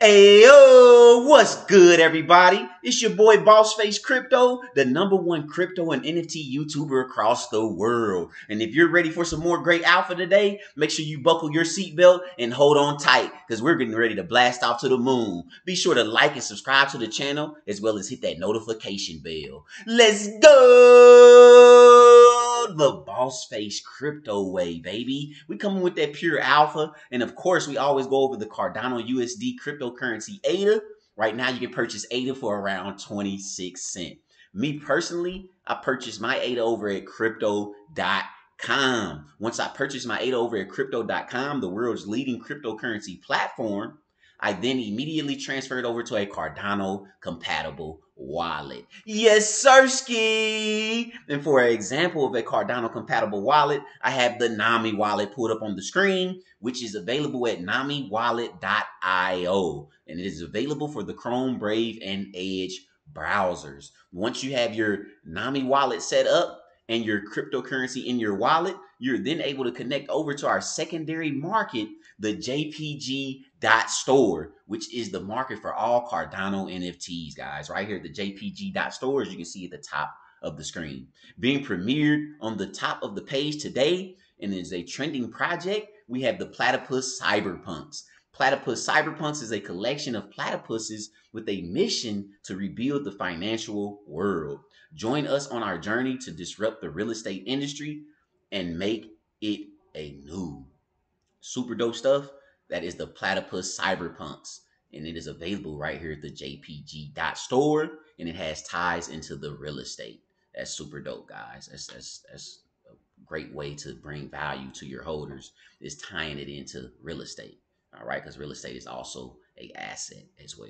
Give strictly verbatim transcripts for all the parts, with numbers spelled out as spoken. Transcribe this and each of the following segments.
Ayo, what's good, everybody? It's your boy Bossface Crypto, the number one crypto and N F T YouTuber across the world. And if you're ready for some more great alpha today, make sure you buckle your seatbelt and hold on tight because we're getting ready to blast off to the moon. Be sure to like and subscribe to the channel as well as hit that notification bell. Let's go the Bossface Crypto way, baby. We coming with that pure alpha, and of course, we always go over the Cardano U S D crypto currency A D A. Right now, you can purchase A D A for around twenty-six cents. Me personally, I purchased my A D A over at Crypto dot com. Once I purchased my A D A over at Crypto dot com, the world's leading cryptocurrency platform, I then immediately transferred over to a Cardano-compatible wallet. Yessirski! And for an example of a Cardano-compatible wallet, I have the NAMI wallet pulled up on the screen, which is available at nami wallet dot i o. And it is available for the Chrome, Brave, and Edge browsers. Once you have your NAMI wallet set up and your cryptocurrency in your wallet, you're then able to connect over to our secondary market, the J P G dot store, which is the market for all Cardano N F Ts, guys. Right here, the J P G dot store, as you can see at the top of the screen. Being premiered on the top of the page today, and is a trending project, we have the Platypus Cyberpunks. Platypus Cyberpunks is a collection of platypuses with a mission to rebuild the financial world. Join us on our journey to disrupt the real estate industry and make it anew. Super dope stuff. That is the Platypus Cyberpunks. And it is available right here at the J P G dot store. And it has ties into the real estate. That's super dope, guys. That's, that's, that's a great way to bring value to your holders, is tying it into real estate. All right, because real estate is also an asset as well.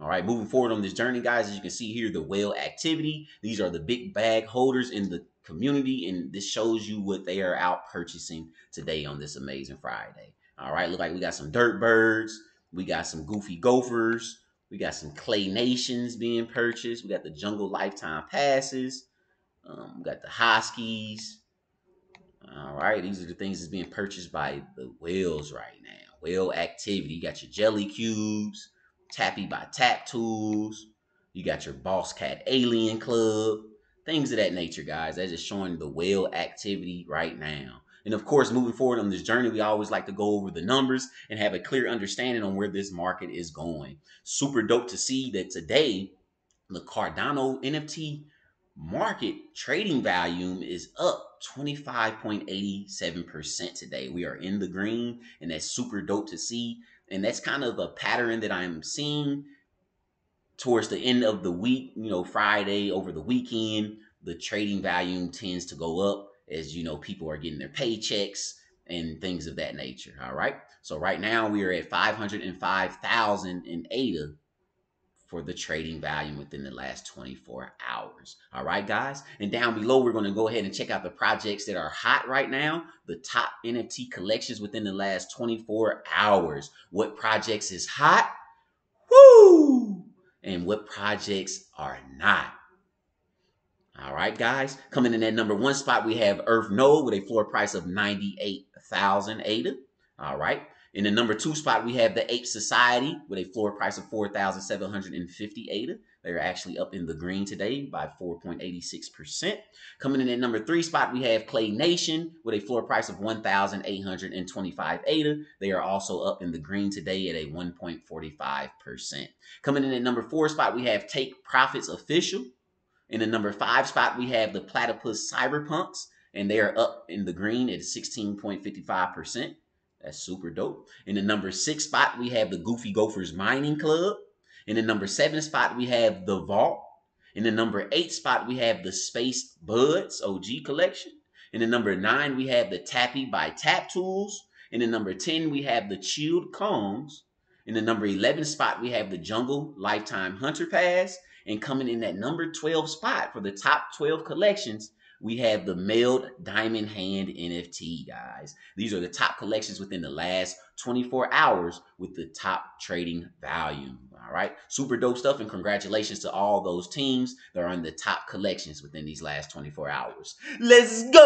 All right, moving forward on this journey, guys, as you can see here, the whale activity. These are the big bag holders in the community, and this shows you what they are out purchasing today on this amazing Friday. All right, look like we got some dirt birds. We got some goofy gophers. We got some Clay Nations being purchased. We got the jungle lifetime passes. Um, we got the Hoskies. All right, these are the things that's being purchased by the whales right now. Whale activity. You got your jelly cubes, Tappy by Tap Tools. You got your Boss Cat Alien Club, things of that nature, guys. That's just showing the whale activity right now. And of course, moving forward on this journey, we always like to go over the numbers and have a clear understanding on where this market is going. Super dope to see that today, the Cardano N F T market trading volume is up twenty-five point eight seven percent today. We are in the green, and that's super dope to see. And that's kind of a pattern that I'm seeing towards the end of the week, you know, Friday over the weekend, the trading volume tends to go up as, you know, people are getting their paychecks and things of that nature. All right. So right now we are at five hundred five thousand in A D A for the trading volume within the last twenty-four hours. All right, guys. And down below, we're going to go ahead and check out the projects that are hot right now. The top N F T collections within the last twenty-four hours. What projects is hot? Woo! And what projects are not? All right, guys. Coming in at number one spot, we have Earth Node with a floor price of ninety-eight thousand A D A. All right. In the number two spot, we have the Ape Society with a floor price of four thousand seven hundred fifty A D A. They're actually up in the green today by four point eight six percent. Coming in at number three spot, we have Clay Nation with a floor price of one thousand eight hundred twenty-five A D A. They are also up in the green today at a one point four five percent. Coming in at number four spot, we have Take Profits Official. In the number five spot, we have the Platypus Cyberpunks, and they are up in the green at sixteen point five five percent. That's super dope. In the number six spot, we have the Goofy Gophers Mining Club. In the number seven spot, we have the Vault. In the number eight spot, we have the Space Budz O G collection. In the number nine, we have the Tappy by Tap Tools. In the number ten, we have the Chilled Cones. In the number eleven spot, we have the Jungle Lifetime Hunter Pass. And coming in at number twelve spot for the top twelve collections, we have the Mailed Diamond Hand N F T, guys. These are the top collections within the last twenty-four hours with the top trading value. All right. Super dope stuff. And congratulations to all those teams that are in the top collections within these last twenty-four hours. Let's go.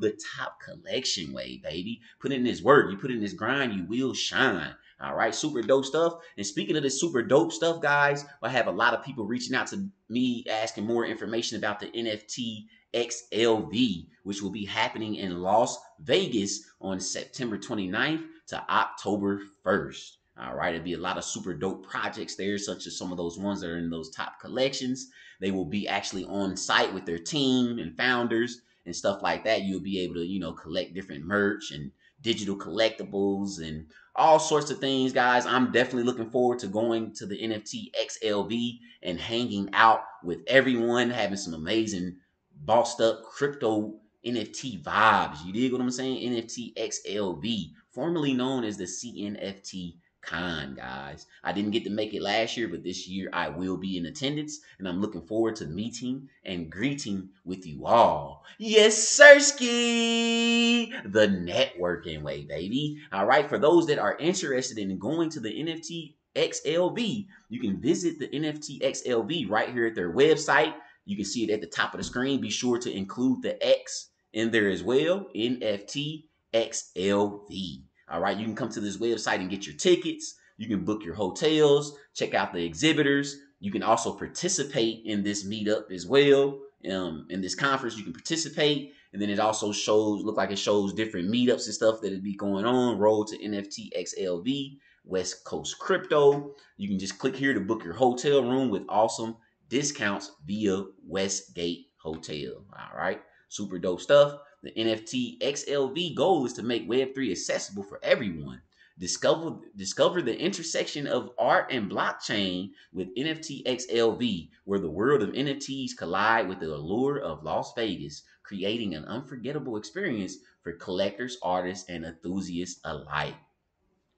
The top collection way, baby. Put in this work. You put in this grind, you will shine. All right, super dope stuff. And speaking of this super dope stuff, guys, I have a lot of people reaching out to me asking more information about the N F T X L V, which will be happening in Las Vegas on September twenty-ninth to October first. All right, it'll be a lot of super dope projects there, such as some of those ones that are in those top collections. They will be actually on site with their team and founders and stuff like that. You'll be able to, you know, collect different merch and digital collectibles and all sorts of things, guys. I'm definitely looking forward to going to the N F T X L V and hanging out with everyone, having some amazing bossed up crypto N F T vibes. You dig what I'm saying? N F T X L V, formerly known as the C N F T Con, guys. I didn't get to make it last year, but this year I will be in attendance, and I'm looking forward to meeting and greeting with you all. Yessirski, the networking way, baby. All right, for those that are interested in going to the N F T X L V, you can visit the N F T X L V right here at their website. You can see it at the top of the screen. Be sure to include the X in there as well, N F T X L V. All right, you can come to this website and get your tickets. You can book your hotels, check out the exhibitors. You can also participate in this meetup as well. Um, in this conference, you can participate. And then it also shows, look like it shows different meetups and stuff that'll be going on. Road to N F T X L V, West Coast Crypto. You can just click here to book your hotel room with awesome discounts via Westgate Hotel. All right, super dope stuff. The N F T X L V goal is to make Web three accessible for everyone. Discover, discover the intersection of art and blockchain with N F T X L V, where the world of N F Ts collide with the allure of Las Vegas, creating an unforgettable experience for collectors, artists, and enthusiasts alike.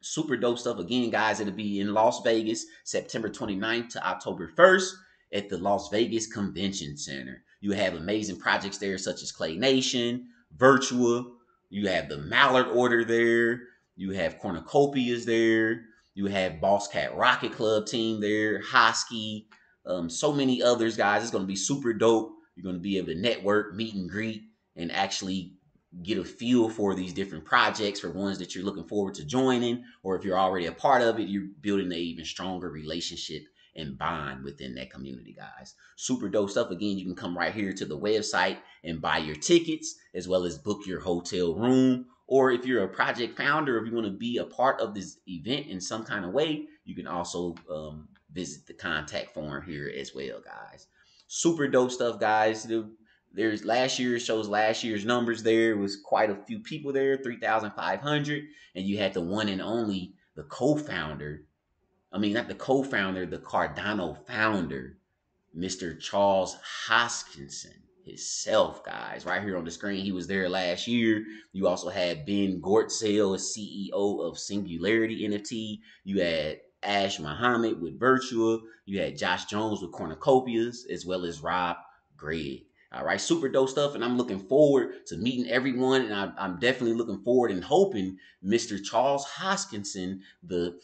Super dope stuff. Again, guys, it'll be in Las Vegas, September twenty-ninth to October first at the Las Vegas Convention Center. You have amazing projects there, such as Clay Nation, Virtua. You have the Mallard Order there. You have Cornucopias there. You have Boss Cat Rocket Club team there, Hosky, um, so many others, guys. It's going to be super dope. You're going to be able to network, meet and greet, and actually get a feel for these different projects, for ones that you're looking forward to joining, or if you're already a part of it, you're building an even stronger relationship and bond within that community, guys. Super dope stuff. Again, you can come right here to the website and buy your tickets, as well as book your hotel room. Or if you're a project founder, if you want to be a part of this event in some kind of way, you can also um, visit the contact form here as well, guys. Super dope stuff, guys. There's last year, shows last year's numbers there. It was quite a few people there, three thousand five hundred. And you had the one and only, the co-founder, I mean, not the co-founder, the Cardano founder, Mister Charles Hoskinson himself, guys. Right here on the screen, he was there last year. You also had Ben Gortzell, C E O of Singularity N F T. You had Ash Muhammad with Virtua. You had Josh Jones with Cornucopias, as well as Rob Gregg. All right, super dope stuff, and I'm looking forward to meeting everyone, and I, I'm definitely looking forward and hoping Mister Charles Hoskinson, the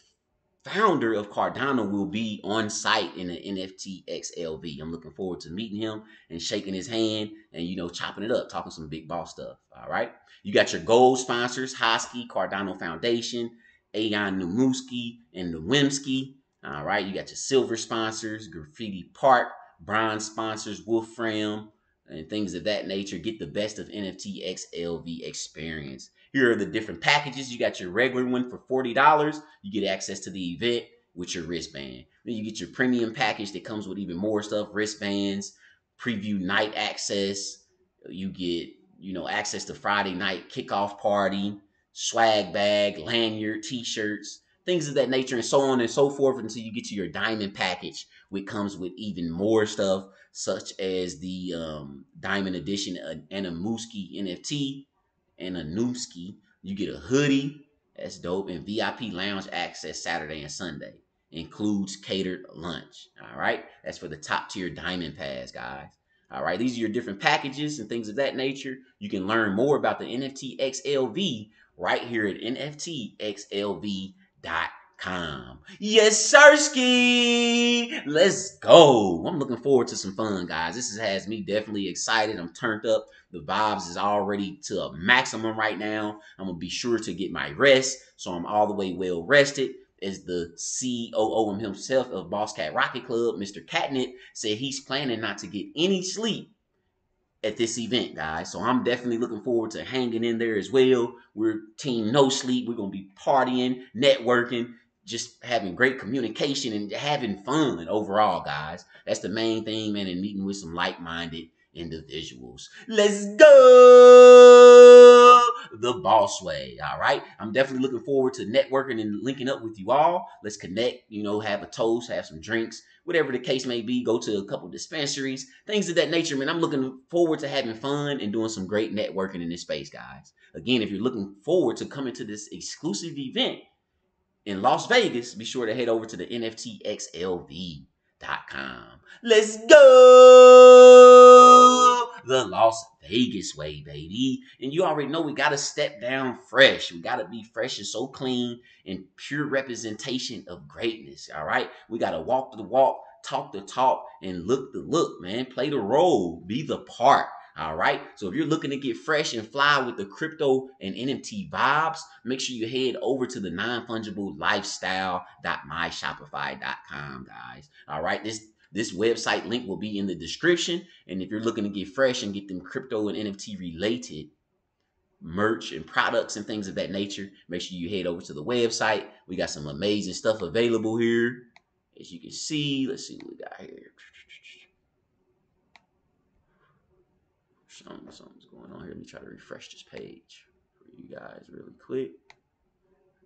founder of Cardano, will be on site in the N F T X L V. I'm looking forward to meeting him and shaking his hand and, you know, chopping it up, talking some big boss stuff. All right. You got your gold sponsors, Hosky, Cardano Foundation, Ayan Namuski, and Nawimski. All right. You got your silver sponsors, Graffiti Park, bronze sponsors, Wolfram, and things of that nature. Get the best of N F T X L V experience. Here are the different packages. You got your regular one for forty dollars. You get access to the event with your wristband. Then you get your premium package that comes with even more stuff, wristbands, preview night access. You get, you know, access to Friday night kickoff party, swag bag, lanyard, t-shirts, things of that nature, and so on and so forth, until you get to your diamond package, which comes with even more stuff, such as the um, diamond edition Anamuski N F T. And a Noomski. You get a hoodie, that's dope, and V I P lounge access Saturday and Sunday. Includes catered lunch. All right, that's for the top tier diamond pass, guys. All right, these are your different packages and things of that nature. You can learn more about the N F T X L V right here at N F T X L V dot com. Yessirski, let's go. I'm looking forward to some fun, guys. This has me definitely excited. I'm turned up. The vibes is already to a maximum right now. I'm going to be sure to get my rest, so I'm all the way well rested. as the C O O himself of Boss Cat Rocket Club, Mister Catnip, said he's planning not to get any sleep at this event, guys. So I'm definitely looking forward to hanging in there as well. We're team no sleep. We're going to be partying, networking, just having great communication and having fun overall, guys. That's the main thing, man, and meeting with some like-minded individuals. Let's go the boss way. All right, I'm definitely looking forward to networking and linking up with you all. Let's connect, you know, have a toast, have some drinks, whatever the case may be, go to a couple dispensaries, things of that nature, man. I'm looking forward to having fun and doing some great networking in this space, guys. Again, if you're looking forward to coming to this exclusive event in Las Vegas, be sure to head over to the N F T X L V dot com. Let's go the Las Vegas way, baby. And you already know we got to step down fresh. We got to be fresh and so clean and pure representation of greatness, all right? We got to walk the walk, talk the talk, and look the look, man. Play the role. Be the part. All right, so if you're looking to get fresh and fly with the crypto and N F T vibes, make sure you head over to the non-fungible lifestyle dot my shopify dot com, guys. All right, this this website link will be in the description. And if you're looking to get fresh and get them crypto and N F T related merch and products and things of that nature, make sure you head over to the website. We got some amazing stuff available here. As you can see, let's see what we got here. Something, something's going on here. Let me try to refresh this page for you guys really quick.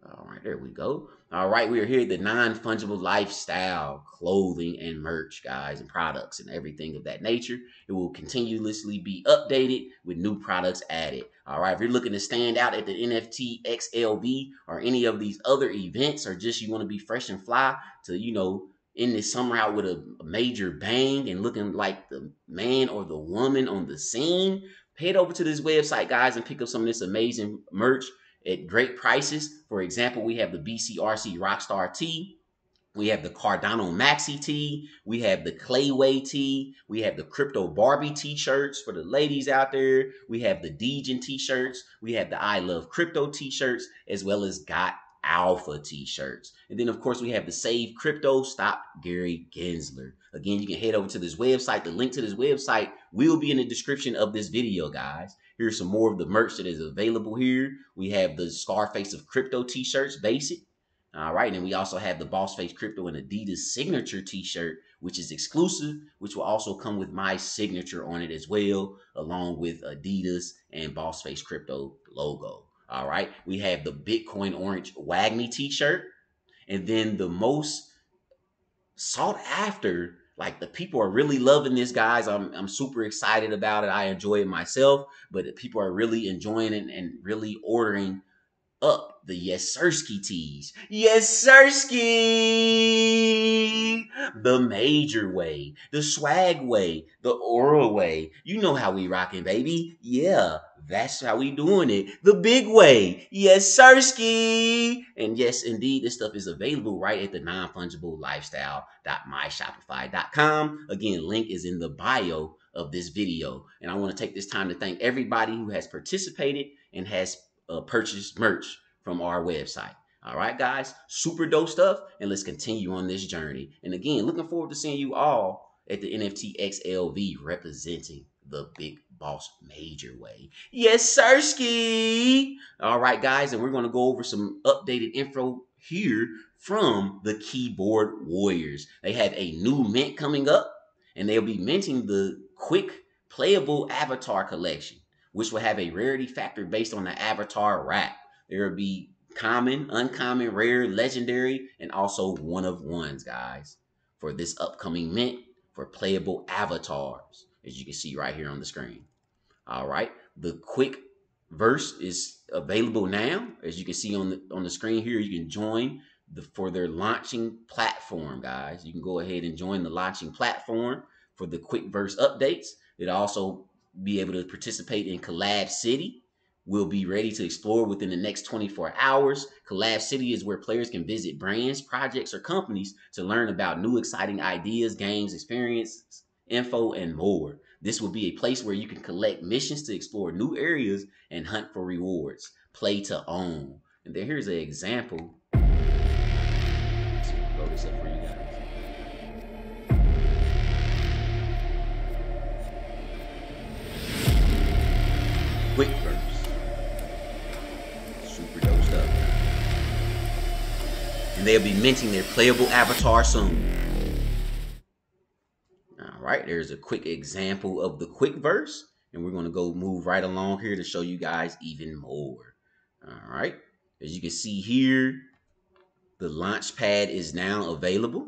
All right, there we go. All right, we are here at the non-fungible lifestyle clothing and merch, guys, and products and everything of that nature. It will continuously be updated with new products added. All right, if you're looking to stand out at the N F T X L V or any of these other events, or just you want to be fresh and fly to, you know, in this summer out with a major bang and looking like the man or the woman on the scene, head over to this website, guys, and pick up some of this amazing merch at great prices. For example, we have the B C R C Rockstar Tee. We have the Cardano Maxi Tee. We have the Clayway Tee. We have the Crypto Barbie T-shirts for the ladies out there. We have the Degen T-shirts. We have the I Love Crypto T-shirts, as well as Got Alpha T-shirts. And then, of course, we have the Save Crypto, Stop Gary Gensler. Again, you can head over to this website. The link to this website will be in the description of this video, guys. Here's some more of the merch that is available here. We have the Scarface of Crypto T-shirts, basic. All right, and then we also have the Bossface Crypto and Adidas Signature T-shirt, which is exclusive, which will also come with my signature on it as well, along with Adidas and Bossface Crypto logo. All right, we have the Bitcoin Orange Wagney T-shirt, and then the most sought after, like the people are really loving this, guys. I'm, I'm super excited about it. I enjoy it myself, but people are really enjoying it and really ordering up the Yessirski tees. Yessirski! The major way, the swag way, the oral way. You know how we rocking, baby. Yeah, that's how we doing it. The big way. Yessirski! And yes, indeed, this stuff is available right at the non-fungible lifestyle dot my shopify dot com. Again, link is in the bio of this video. And I want to take this time to thank everybody who has participated and has Uh, purchase merch from our website. All right, guys, super dope stuff, and let's continue on this journey. And again, looking forward to seeing you all at the N F T X L V representing the big boss major way. Yessirski! All right, guys, and we're going to go over some updated info here from the Keyboard Warriors. They have a new mint coming up, and they'll be minting the Quick Playable Avatar Collection, which will have a rarity factor based on the avatar wrap. There will be common, uncommon, rare, legendary, and also one of ones, guys, for this upcoming mint for playable avatars, as you can see right here on the screen. All right, the KWICverse is available now. As you can see on the, on the screen here, you can join the, for their launching platform, guys. You can go ahead and join the launching platform for the KWICverse updates. It also be able to participate in Collab City. We'll be ready to explore within the next twenty-four hours. Collab City is where players can visit brands, projects, or companies to learn about new exciting ideas, games, experiences, info, and more. This will be a place where you can collect missions to explore new areas and hunt for rewards. Play to own. And then here's an example except for you guys. KWICverse. Super dope stuff. And they'll be minting their playable avatar soon. Alright, there's a quick example of the KWICverse. And we're going to go move right along here to show you guys even more. All right. As you can see here, the launch pad is now available.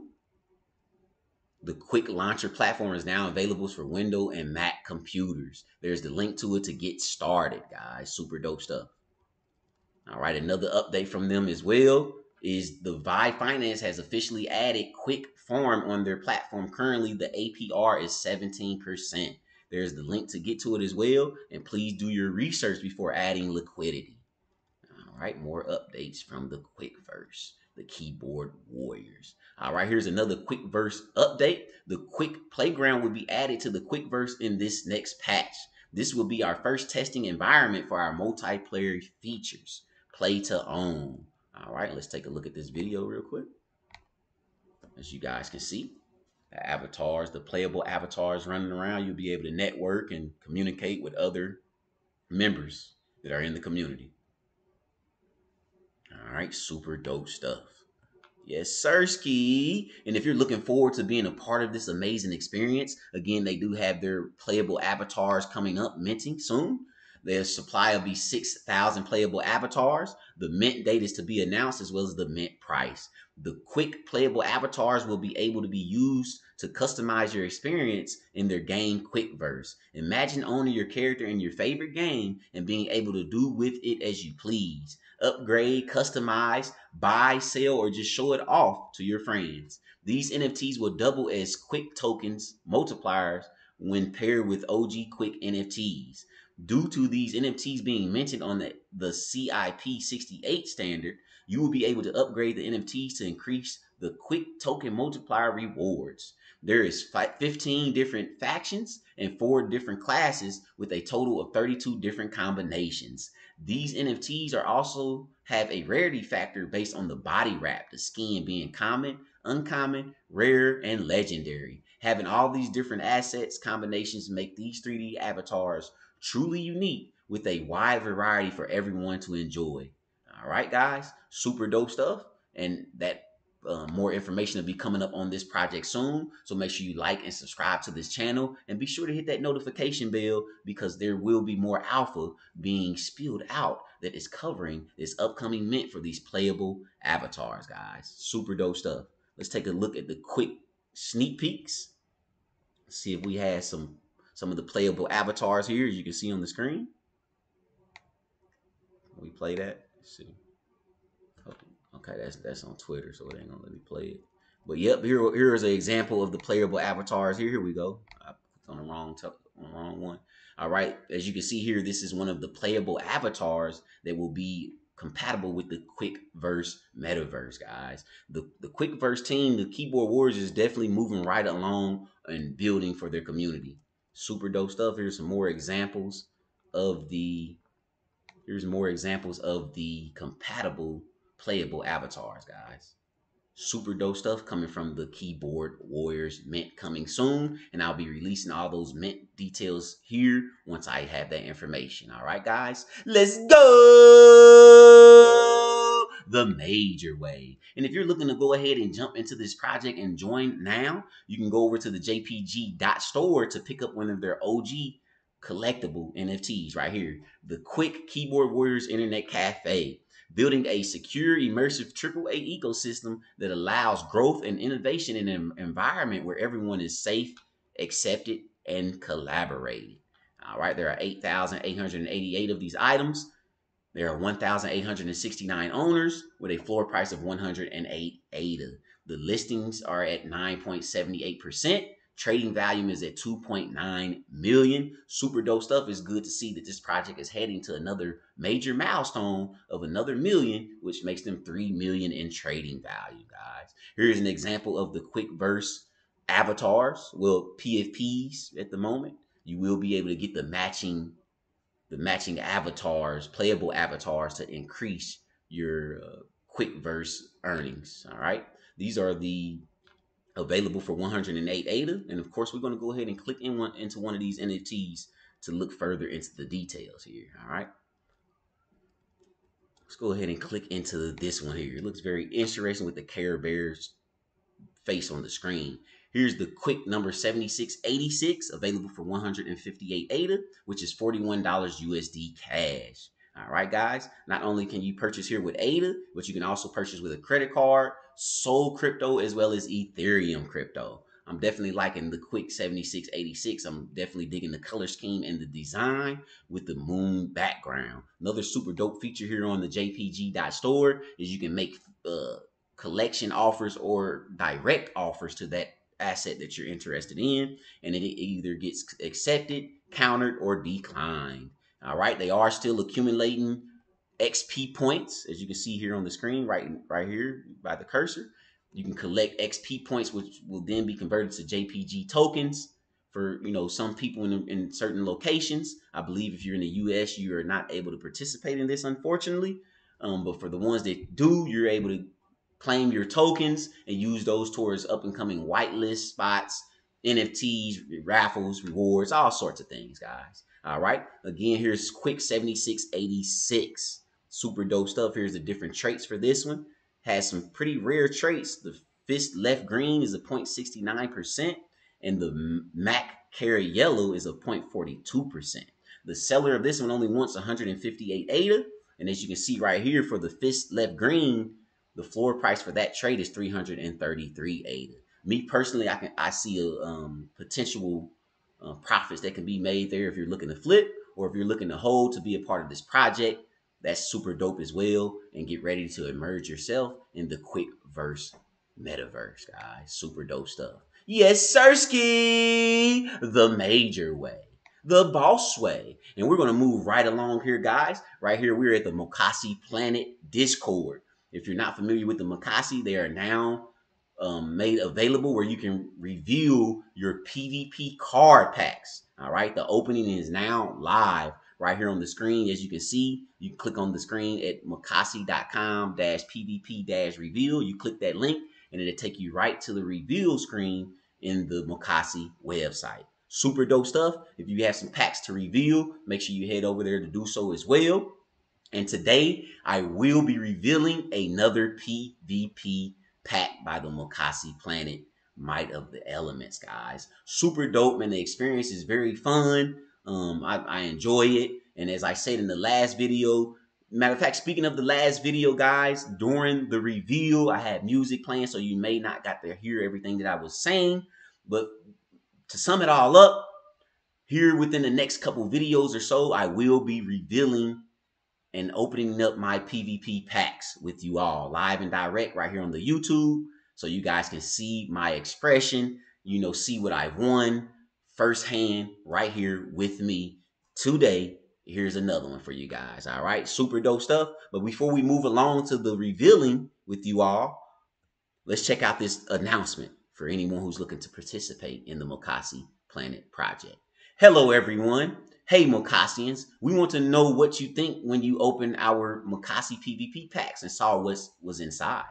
The Quick Launcher platform is now available for Windows and Mac computers. There's the link to it to get started, guys. Super dope stuff. All right. Another update from them as well is the Vi Finance has officially added Quick Farm on their platform. Currently, the A P R is seventeen percent. There's the link to get to it as well. And please do your research before adding liquidity. All right, more updates from the KWICverse, the Keyboard Warriors. All right, here's another KWICverse update. The Quick Playground will be added to the KWICverse in this next patch. This will be our first testing environment for our multiplayer features. Play to own. All right, let's take a look at this video real quick. As you guys can see, the avatars, the playable avatars running around, you'll be able to network and communicate with other members that are in the community. All right, super dope stuff. Yessirski. And if you're looking forward to being a part of this amazing experience, again, they do have their playable avatars coming up, minting soon. Their supply will be six thousand playable avatars. The mint date is to be announced as well as the mint price. The Quick playable avatars will be able to be used to customize your experience in their game KWICverse. Imagine owning your character in your favorite game and being able to do with it as you please. Upgrade, customize, buy, sell, or just show it off to your friends. These N F Ts will double as Quick tokens multipliers when paired with O G Quick N F Ts. Due to these N F Ts being minted on the, the C I P sixty-eight standard, you will be able to upgrade the N F Ts to increase the Quick token multiplier rewards. There is fifteen different factions and four different classes with a total of thirty-two different combinations. These N F Ts are also have a rarity factor based on the body wrap, the skin being common, uncommon, rare, and legendary. Having all these different assets combinations make these three D avatars truly unique with a wide variety for everyone to enjoy. All right, guys, super dope stuff. And that uh, more information will be coming up on this project soon. So make sure you like and subscribe to this channel and be sure to hit that notification bell because there will be more alpha being spilled out that is covering this upcoming mint for these playable avatars, guys. Super dope stuff. Let's take a look at the quick sneak peeks. Let's see if we had some Some of the playable avatars here, as you can see on the screen. Can we play that? Let's see. Okay, that's that's on Twitter, so it ain't gonna let me play it. But yep, here here is an example of the playable avatars. Here, here we go. I clicked on the wrong on the wrong one. All right, as you can see here, this is one of the playable avatars that will be compatible with the KWICverse metaverse, guys. The the KWICverse team, the Keyboard Warriors, is definitely moving right along and building for their community. Super dope stuff. Here's some more examples of the here's more examples of the compatible playable avatars, guys. Super dope stuff coming from the Keyboard Warriors mint coming soon, and I'll be releasing all those mint details here once I have that information. All right, guys, let's go the major way. And if you're looking to go ahead and jump into this project and join now, you can go over to the J P G dot store to pick up one of their O G collectible N F Ts right here. The Quick Keyboard Warriors Internet Cafe, building a secure, immersive triple A ecosystem that allows growth and innovation in an environment where everyone is safe, accepted, and collaborated. All right, there are eight thousand eight hundred eighty-eight of these items. There are one thousand eight hundred sixty-nine owners with a floor price of one hundred eight A D A. The listings are at nine point seven eight percent. Trading volume is at two point nine million. Super dope stuff. It's good to see that this project is heading to another major milestone of another million, which makes them three million in trading value, guys. Here's an example of the KWICverse avatars. Well, P F Ps at the moment. You will be able to get the matching the matching avatars, playable avatars, to increase your uh, KWICverse earnings, all right? These are the available for one hundred eight A D A. And of course, we're going to go ahead and click in one, into one of these N F Ts to look further into the details here. All right. Let's go ahead and click into this one here. It looks very interesting with the Care Bear's face on the screen. Here's the quick number seventy-six eighty-six, available for one hundred fifty-eight A D A, which is forty-one dollars U S D cash. All right, guys, not only can you purchase here with A D A, but you can also purchase with a credit card, Sol Crypto, as well as Ethereum Crypto. I'm definitely liking the quick seventy-six eighty-six. I'm definitely digging the color scheme and the design with the moon background. Another super dope feature here on the J P G dot store is you can make uh, collection offers or direct offers to that asset that you're interested in, and it either gets accepted, countered, or declined. All right, they are still accumulating X P points, as you can see here on the screen, right, right here by the cursor. You can collect X P points, which will then be converted to J P G tokens for, you know, some people in, in certain locations. I believe if you're in the U S, you are not able to participate in this, unfortunately. Um, but for the ones that do, you're able to claim your tokens and use those towards up and coming whitelist spots, N F Ts, raffles, rewards, all sorts of things, guys. All right. Again, here's quick seventy-six eighty-six. Super dope stuff. Here's the different traits for this one. Has some pretty rare traits. The fist left green is a zero point six nine percent, and the Mac carry yellow is a zero point four two percent. The seller of this one only wants one hundred fifty-eight A D A, and as you can see right here for the fist left green, the floor price for that trade is three hundred thirty-three A D A. Me personally, I can I see a um, potential uh, profits that can be made there if you're looking to flip or if you're looking to hold to be a part of this project. That's super dope as well. And get ready to immerse yourself in the KWICverse metaverse, guys. Super dope stuff. Yessirski, the major way, the boss way. And we're going to move right along here, guys. Right here, we're at the Mocossi Planet Discord. If you're not familiar with the Mocossi, they are now um, made available where you can review your P V P card packs. All right. The opening is now live. Right here on the screen, as you can see, you click on the screen at mocossi dot com dash P V P dash reveal. You click that link, and it'll take you right to the reveal screen in the Mocossi website. Super dope stuff. If you have some packs to reveal, make sure you head over there to do so as well. And today, I will be revealing another P V P pack by the Mocossi Planet, Might of the Elements, guys. Super dope, and the experience is very fun. Um, I, I enjoy it. And as I said in the last video, matter of fact, speaking of the last video, guys, during the reveal, I had music playing, so you may not got to hear everything that I was saying. But to sum it all up, here within the next couple videos or so, I will be revealing and opening up my P V P packs with you all live and direct right here on the YouTube. So you guys can see my expression, you know, see what I won firsthand right here with me today. Here's another one for you guys. All right. Super dope stuff. But before we move along to the revealing with you all, let's check out this announcement for anyone who's looking to participate in the Mocossi Planet project. Hello, everyone. Hey, Mocossians. We want to know what you think when you opened our Mocossi P V P packs and saw what was inside.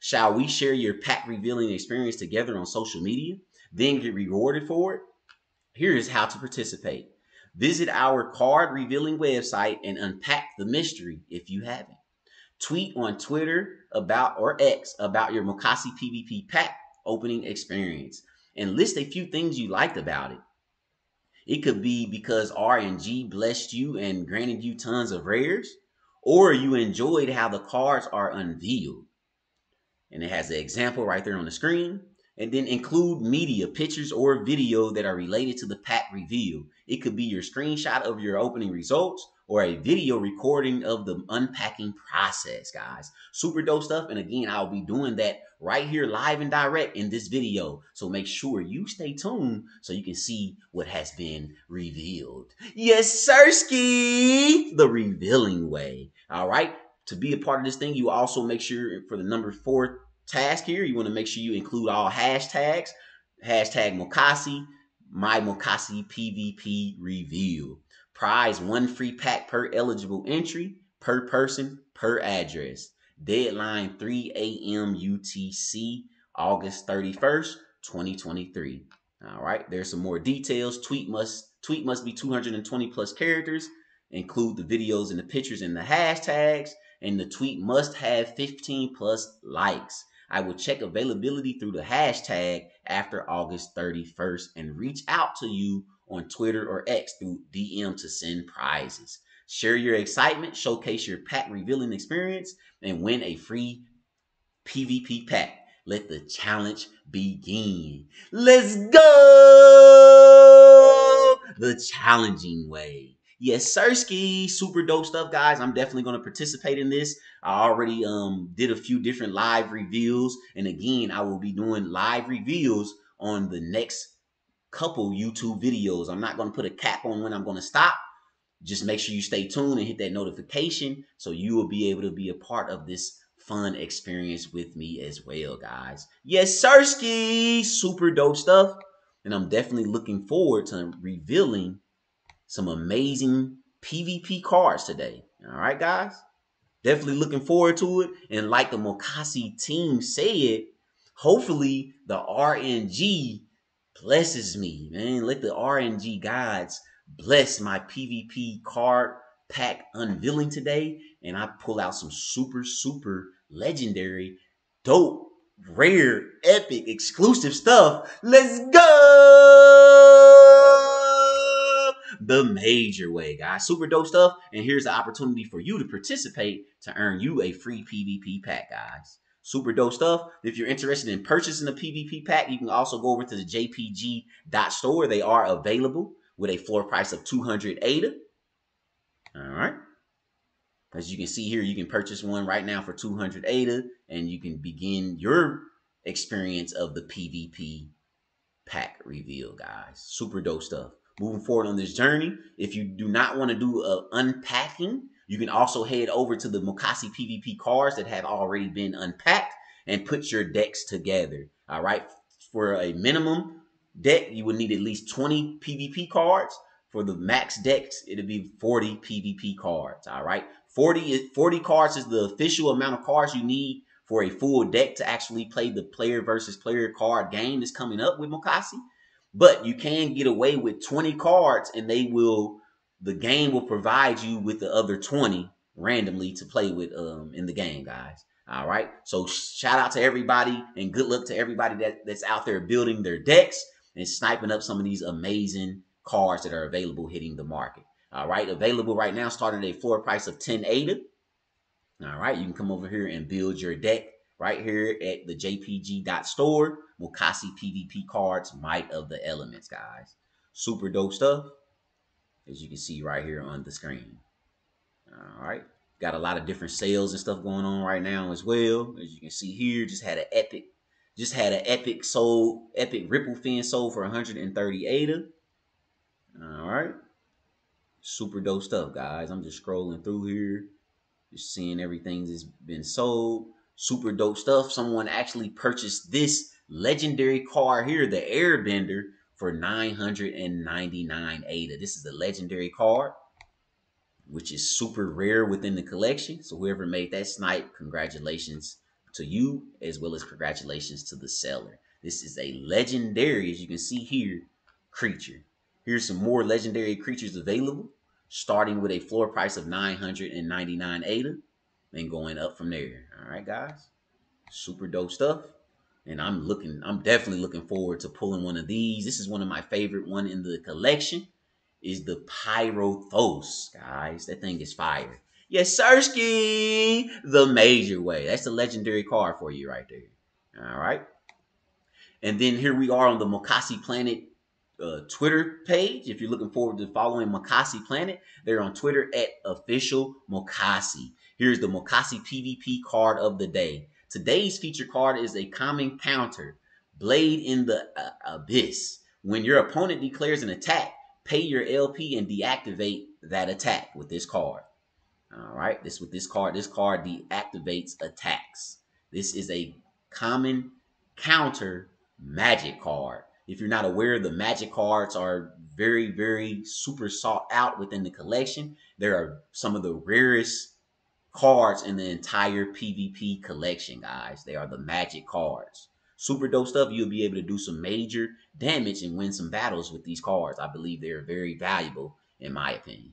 Shall we share your pack revealing experience together on social media, then get rewarded for it? Here is how to participate. Visit our card revealing website and unpack the mystery if you haven't. Tweet on Twitter about or X about your Mocossi P V P pack opening experience and list a few things you liked about it. It could be because R N G blessed you and granted you tons of rares, or you enjoyed how the cards are unveiled. And it has the example right there on the screen. And then include media, pictures, or video that are related to the pack reveal. It could be your screenshot of your opening results or a video recording of the unpacking process, guys. Super dope stuff. And again, I'll be doing that right here live and direct in this video. So make sure you stay tuned so you can see what has been revealed. Yessirski, the revealing way. All right. To be a part of this thing, you also make sure for the number four task here, you want to make sure you include all hashtags, hashtag Mocossi, my Mocossi P V P reveal. Prize one free pack per eligible entry, per person, per address. Deadline three A M U T C, August thirty-first, twenty twenty-three. All right, there's some more details. Tweet must tweet must be two hundred twenty plus characters. Include the videos and the pictures and the hashtags. And the tweet must have fifteen plus likes. I will check availability through the hashtag after August thirty-first and reach out to you on Twitter or X through D M to send prizes. Share your excitement, showcase your pack revealing experience, and win a free P V P pack. Let the challenge begin. Let's go! The challenging way. Yessirski, super dope stuff, guys. I'm definitely going to participate in this. I already um, did a few different live reveals. And again, I will be doing live reveals on the next couple YouTube videos. I'm not going to put a cap on when I'm going to stop. Just make sure you stay tuned and hit that notification so you will be able to be a part of this fun experience with me as well, guys. Yessirski, super dope stuff. And I'm definitely looking forward to revealing some amazing P V P cards today. All right, guys? Definitely looking forward to it. And like the Mocossi team said, hopefully the R N G blesses me, man. Let the R N G gods bless my P V P card pack unveiling today, and I pull out some super, super legendary, dope, rare, epic, exclusive stuff. Let's go! The major way, guys. Super dope stuff, and here's the opportunity for you to participate to earn you a free P V P pack, guys. Super dope stuff. If you're interested in purchasing a P V P pack, you can also go over to the J P G dot store. They are available with a floor price of two hundred A D A. All right. As you can see here, you can purchase one right now for two hundred A D A, and you can begin your experience of the P V P pack reveal, guys. Super dope stuff. Moving forward on this journey, if you do not want to do a unpacking, you can also head over to the Mocossi P V P cards that have already been unpacked and put your decks together. All right. For a minimum deck, you would need at least twenty P V P cards. For the max decks, it'll be forty P V P cards. All right. forty, forty cards is the official amount of cards you need for a full deck to actually play the player versus player card game that's coming up with Mocossi. But you can get away with twenty cards, and they will, the game will provide you with the other twenty randomly to play with um, in the game, guys. All right. So shout out to everybody, and good luck to everybody that, that's out there building their decks and sniping up some of these amazing cards that are available hitting the market. All right, available right now, starting at a floor price of ten A D A. All right, you can come over here and build your deck right here at the J P G dot store. Mocossi P V P cards, Might of the Elements, guys. Super dope stuff, as you can see right here on the screen. All right, got a lot of different sales and stuff going on right now as well. As you can see here, just had an epic, just had an epic sold, epic ripple fin sold for one hundred thirty A D A. All right, super dope stuff, guys. I'm just scrolling through here, just seeing everything that's been sold. Super dope stuff. Someone actually purchased this legendary card here, the Airbender, for nine hundred ninety-nine A D A. This is a legendary card, which is super rare within the collection. So whoever made that snipe, congratulations to you, as well as congratulations to the seller. This is a legendary, as you can see here, creature. Here's some more legendary creatures available, starting with a floor price of nine hundred ninety-nine A D A and going up from there. All right, guys, super dope stuff. And I'm looking, I'm definitely looking forward to pulling one of these. This is one of my favorite one in the collection, is the Pyrothos, guys. That thing is fire. Yessirski, the major way. That's the legendary card for you right there. All right. And then here we are on the Mocossi Planet Uh, Twitter page. If you're looking forward to following Mocossi Planet, they're on Twitter at official Mocossi. Here's the Mocossi P V P card of the day. Today's feature card is a common counter, Blade in the uh, Abyss. When your opponent declares an attack, pay your L P and deactivate that attack with this card. All right, this with this card. This card deactivates attacks. This is a common counter magic card. If you're not aware, the magic cards are very, very super sought out within the collection. They are some of the rarest cards in the entire PvP collection, guys. They are the magic cards. Super dope stuff. You'll be able to do some major damage and win some battles with these cards. I believe they're very valuable, in my opinion.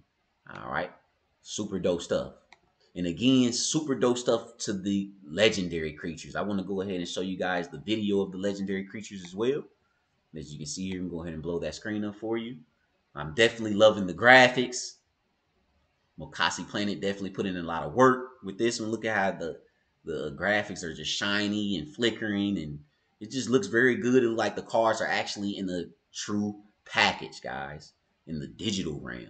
All right. Super dope stuff. And again, super dope stuff to the legendary creatures. I want to go ahead and show you guys the video of the legendary creatures as well. As you can see here, I'm going ahead and blow that screen up for you. I'm definitely loving the graphics. Mocossi Planet definitely put in a lot of work with this one. Look at how the, the graphics are just shiny and flickering, and it just looks very good. It looks like the cards are actually in the true package, guys, in the digital realm.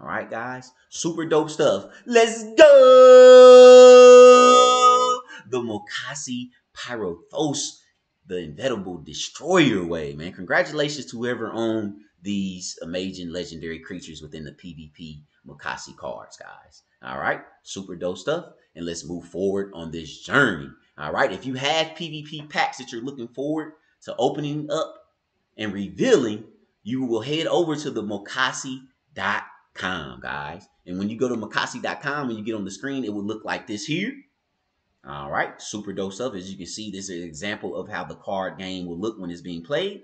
All right, guys, super dope stuff. Let's go! The Mocossi Pyrothos, the Inevitable Destroyer way, man. Congratulations to whoever owned these amazing legendary creatures within the PvP Mocossi cards, guys. All right, super dope stuff. And let's move forward on this journey. All right, if you have PvP packs that you're looking forward to opening up and revealing, you will head over to the Mocossi dot com, guys. And when you go to Mocossi dot com and you get on the screen, it will look like this here. All right, super dope stuff. As you can see, this is an example of how the card game will look when it's being played.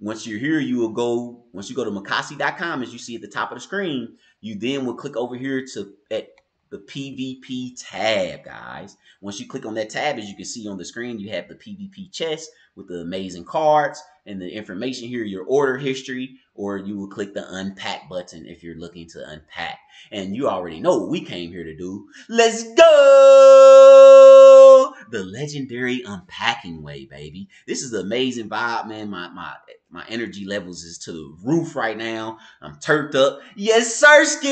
Once you're here, you will go, once you go to Mocossi dot com, as you see at the top of the screen, you then will click over here to at the PvP tab, guys. Once you click on that tab, as you can see on the screen, you have the PvP chest with the amazing cards and the information here, your order history, or you will click the unpack button if you're looking to unpack. And you already know what we came here to do. Let's go! The legendary unpacking way, baby. This is an amazing vibe, man. My my my energy levels is to the roof right now. I'm turfed up. Yessirski!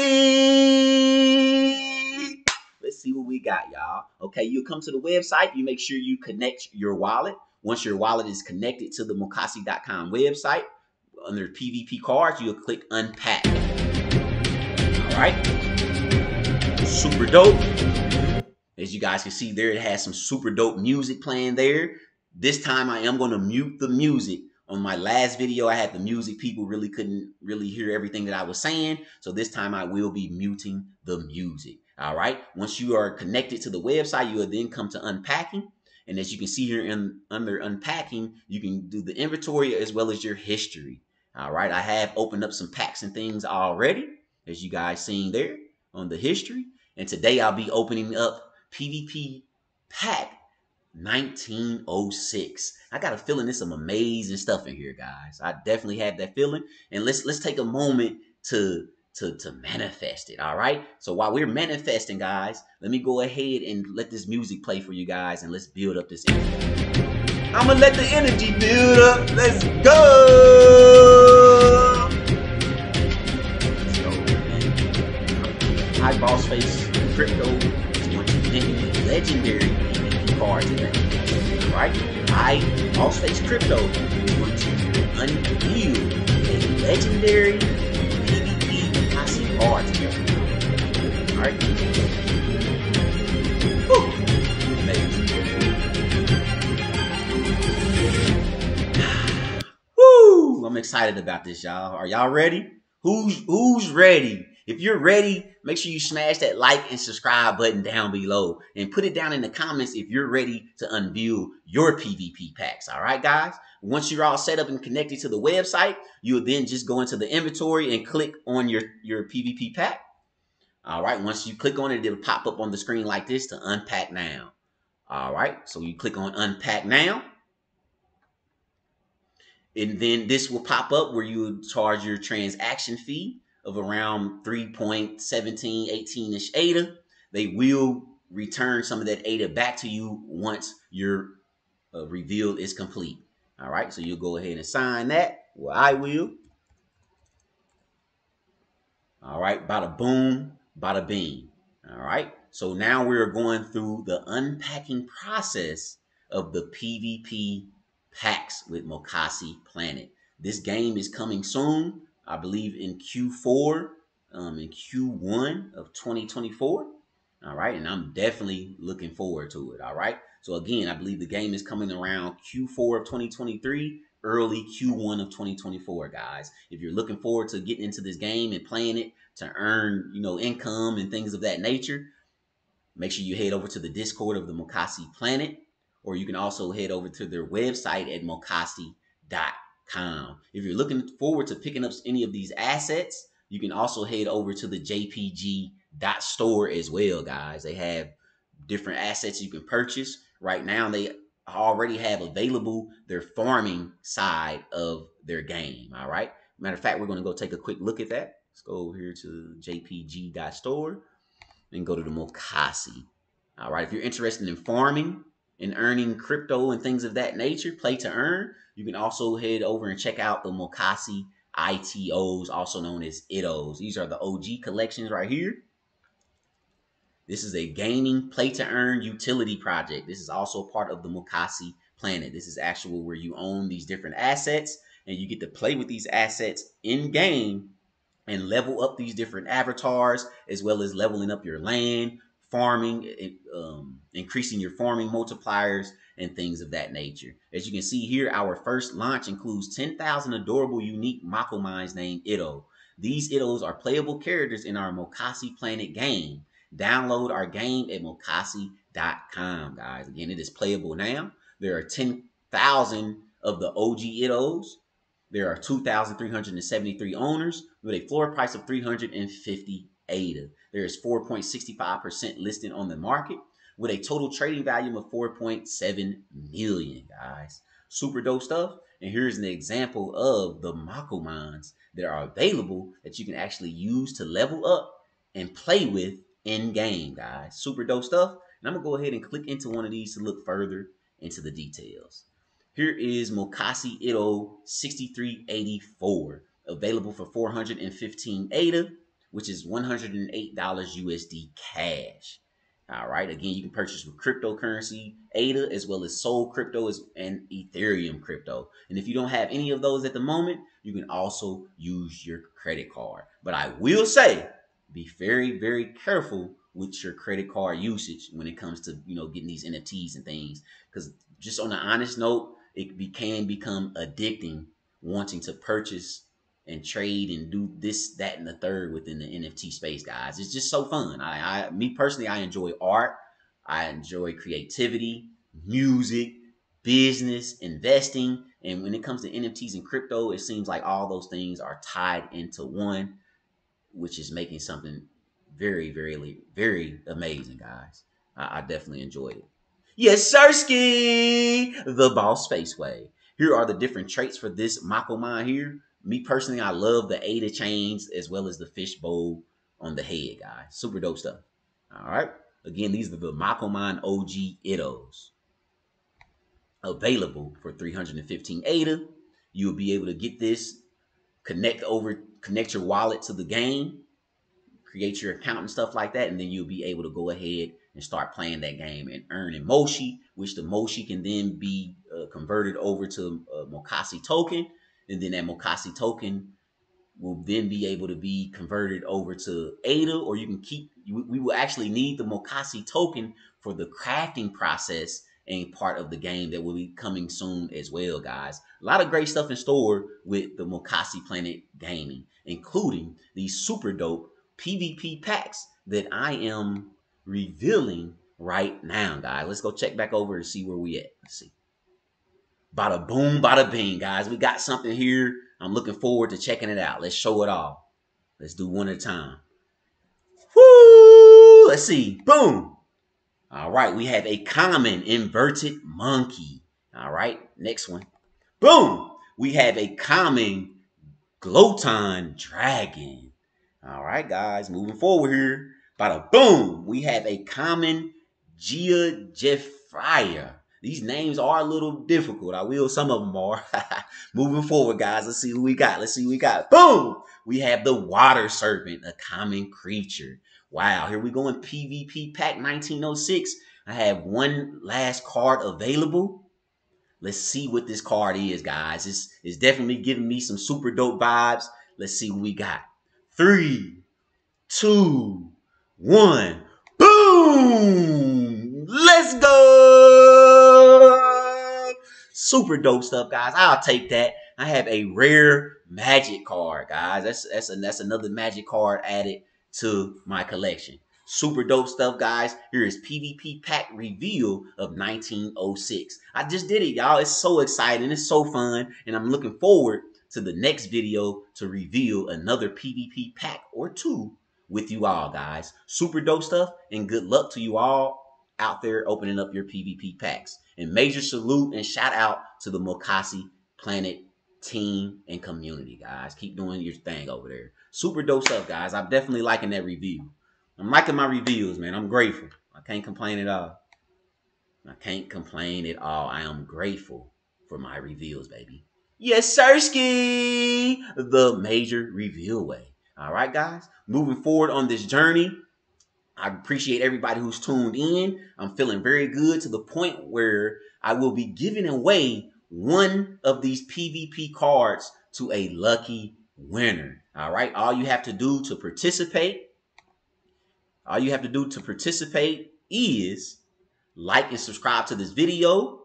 Let's see what we got, y'all. Okay, you come to the website. You make sure you connect your wallet. Once your wallet is connected to the Mocossi dot com website, under PvP cards, you'll click unpack. All right. Super dope. As you guys can see there, it has some super dope music playing there. This time I am going to mute the music. On my last video, I had the music. People really couldn't really hear everything that I was saying. So this time I will be muting the music. All right. Once you are connected to the website, you will then come to unpacking. And as you can see here in, under unpacking, you can do the inventory as well as your history. All right. I have opened up some packs and things already, as you guys seen there on the history. And today I'll be opening up PvP pack nineteen oh six. I got a feeling there's some amazing stuff in here, guys. I definitely have that feeling. And let's let's take a moment to To, to manifest it, all right? So while we're manifesting, guys, let me go ahead and let this music play for you guys, and let's build up this energy. I'm gonna let the energy build up. Let's go! Let's go, man. Hi, Bossface Crypto is one of the legendary P V P cards in that, all right? Hi, Bossface Crypto is one to unveil a legendary cards here. All right. Woo. Amazing. Woo! I'm excited about this, y'all. Are y'all ready? Who's who's ready? If you're ready, make sure you smash that like and subscribe button down below, and put it down in the comments if you're ready to unveil your PvP packs. All right, guys? Once you're all set up and connected to the website, you'll then just go into the inventory and click on your, your PvP pack. All right, once you click on it, it'll pop up on the screen like this to unpack now. All right, so you click on unpack now. And then this will pop up where you charge your transaction fee of around three point one seven one eight-ish A D A. They will return some of that A D A back to you once your uh, reveal is complete. All right, so you'll go ahead and sign that. Well, I will. All right, bada boom, bada bing. All right, so now we're going through the unpacking process of the PvP packs with Mocossi Planet. This game is coming soon. I believe in Q four, um, in Q one of twenty twenty-four. All right, and I'm definitely looking forward to it. All right, so again, I believe the game is coming around Q four of twenty twenty-three, early Q one of twenty twenty-four, guys. If you're looking forward to getting into this game and playing it to earn, you know, income and things of that nature, Make sure you head over to the Discord of the Mocossi Planet, or you can also head over to their website at mocossi dot com. If you're looking forward to picking up any of these assets, you can also head over to the J P G dot store as well, guys. They have different assets you can purchase. Right now, they already have available their farming side of their game, all right? Matter of fact, we're going to go take a quick look at that. Let's go over here to J P G dot store and go to the Mocossi. All right, if you're interested in farming and earning crypto and things of that nature, play to earn, you can also head over and check out the Mocossi I T Os, also known as Itos. These are the O G collections right here. This is a gaming play to earn utility project. This is also part of the Mocossi Planet. This is actual where you own these different assets and you get to play with these assets in game and level up these different avatars, as well as leveling up your land, farming, um, increasing your farming multipliers, and things of that nature. As you can see here, our first launch includes ten thousand adorable, unique Mako Mines named Ito. These Itos are playable characters in our Mocossi Planet game. Download our game at mocossi dot com, guys. Again, it is playable now. There are ten thousand of the O G Itos. There are two thousand three hundred seventy-three owners with a floor price of three hundred fifty A D A. There is four point six five percent listed on the market with a total trading volume of four point seven million, guys. Super dope stuff. And here's an example of the Mako Mines that are available that you can actually use to level up and play with in game, guys. Super dope stuff. And I'm going to go ahead and click into one of these to look further into the details. Here is Mocossi Ito sixty-three eighty-four, available for four hundred fifteen A D A, which is one hundred eight U S D cash. All right, again, you can purchase with cryptocurrency A D A, as well as Sol crypto and Ethereum crypto. And if you don't have any of those at the moment, you can also use your credit card. But I will say, be very, very careful with your credit card usage when it comes to, you know, getting these N F Ts and things, because just on an honest note, it be, can become addicting, wanting to purchase and trade and do this, that, and the third within the N F T space, guys. It's just so fun. I, I me personally, I enjoy art. I enjoy creativity, music, business, investing. And when it comes to N F Ts and crypto, it seems like all those things are tied into one, which is making something very, very, very amazing, guys. I, I definitely enjoyed it. Yessirski, the boss face way. Here are the different traits for this Mako Mine here. Me personally, I love the A D A chains as well as the fishbowl on the head, guys. Super dope stuff. All right. Again, these are the Mako Mine O G Itos. Available for three hundred fifteen A D A. You'll be able to get this, connect over, connect your wallet to the game, create your account and stuff like that, and then you'll be able to go ahead and start playing that game and earning Moshi, which the Moshi can then be uh, converted over to a Mocossi token, and then that Mocossi token will then be able to be converted over to A D A, or you can keep, you, we will actually need the Mocossi token for the crafting process and part of the game that will be coming soon as well, guys. A lot of great stuff in store with the Mocossi Planet gaming, including these super dope P V P packs that I am revealing right now, guys. Let's go check back over and see where we at. Let's see. Bada boom, bada bing, guys. We got something here. I'm looking forward to checking it out. Let's show it all. Let's do one at a time. Woo! Let's see. Boom. All right. We have a common inverted monkey. All right. Next one. Boom. We have a common Gloton dragon. All right, guys. Moving forward here. Bada boom, we have a common Gia Jeffraya. These names are a little difficult. I will, some of them are. Moving forward, guys, let's see who we got. Let's see who we got. Boom, we have the water serpent, a common creature. Wow, here we go in P V P pack nineteen oh six. I have one last card available. Let's see what this card is, guys. It's, it's definitely giving me some super dope vibes. Let's see what we got. Three, two, one, boom, let's go. Super dope stuff, guys. I'll take that. I have a rare magic card, guys. That's that's, a, that's another magic card added to my collection. Super dope stuff, guys. Here is PvP pack reveal of nineteen oh six. I just did it, y'all. It's so exciting. It's so fun. And I'm looking forward to the next video to reveal another PvP pack or two with you all, guys. Super dope stuff. And good luck to you all out there opening up your PvP packs. And major salute and shout out to the Mocossi Planet team and community, guys. Keep doing your thing over there. Super dope stuff, guys. I'm definitely liking that review. I'm liking my reviews, man. I'm grateful. I can't complain at all. I can't complain at all. I am grateful for my reviews, baby. Yessirski, the major review way. All right, guys. Moving forward on this journey. I appreciate everybody who's tuned in. I'm feeling very good to the point where I will be giving away one of these PvP cards to a lucky winner. All right. All you have to do to participate, all you have to do to participate is like and subscribe to this video.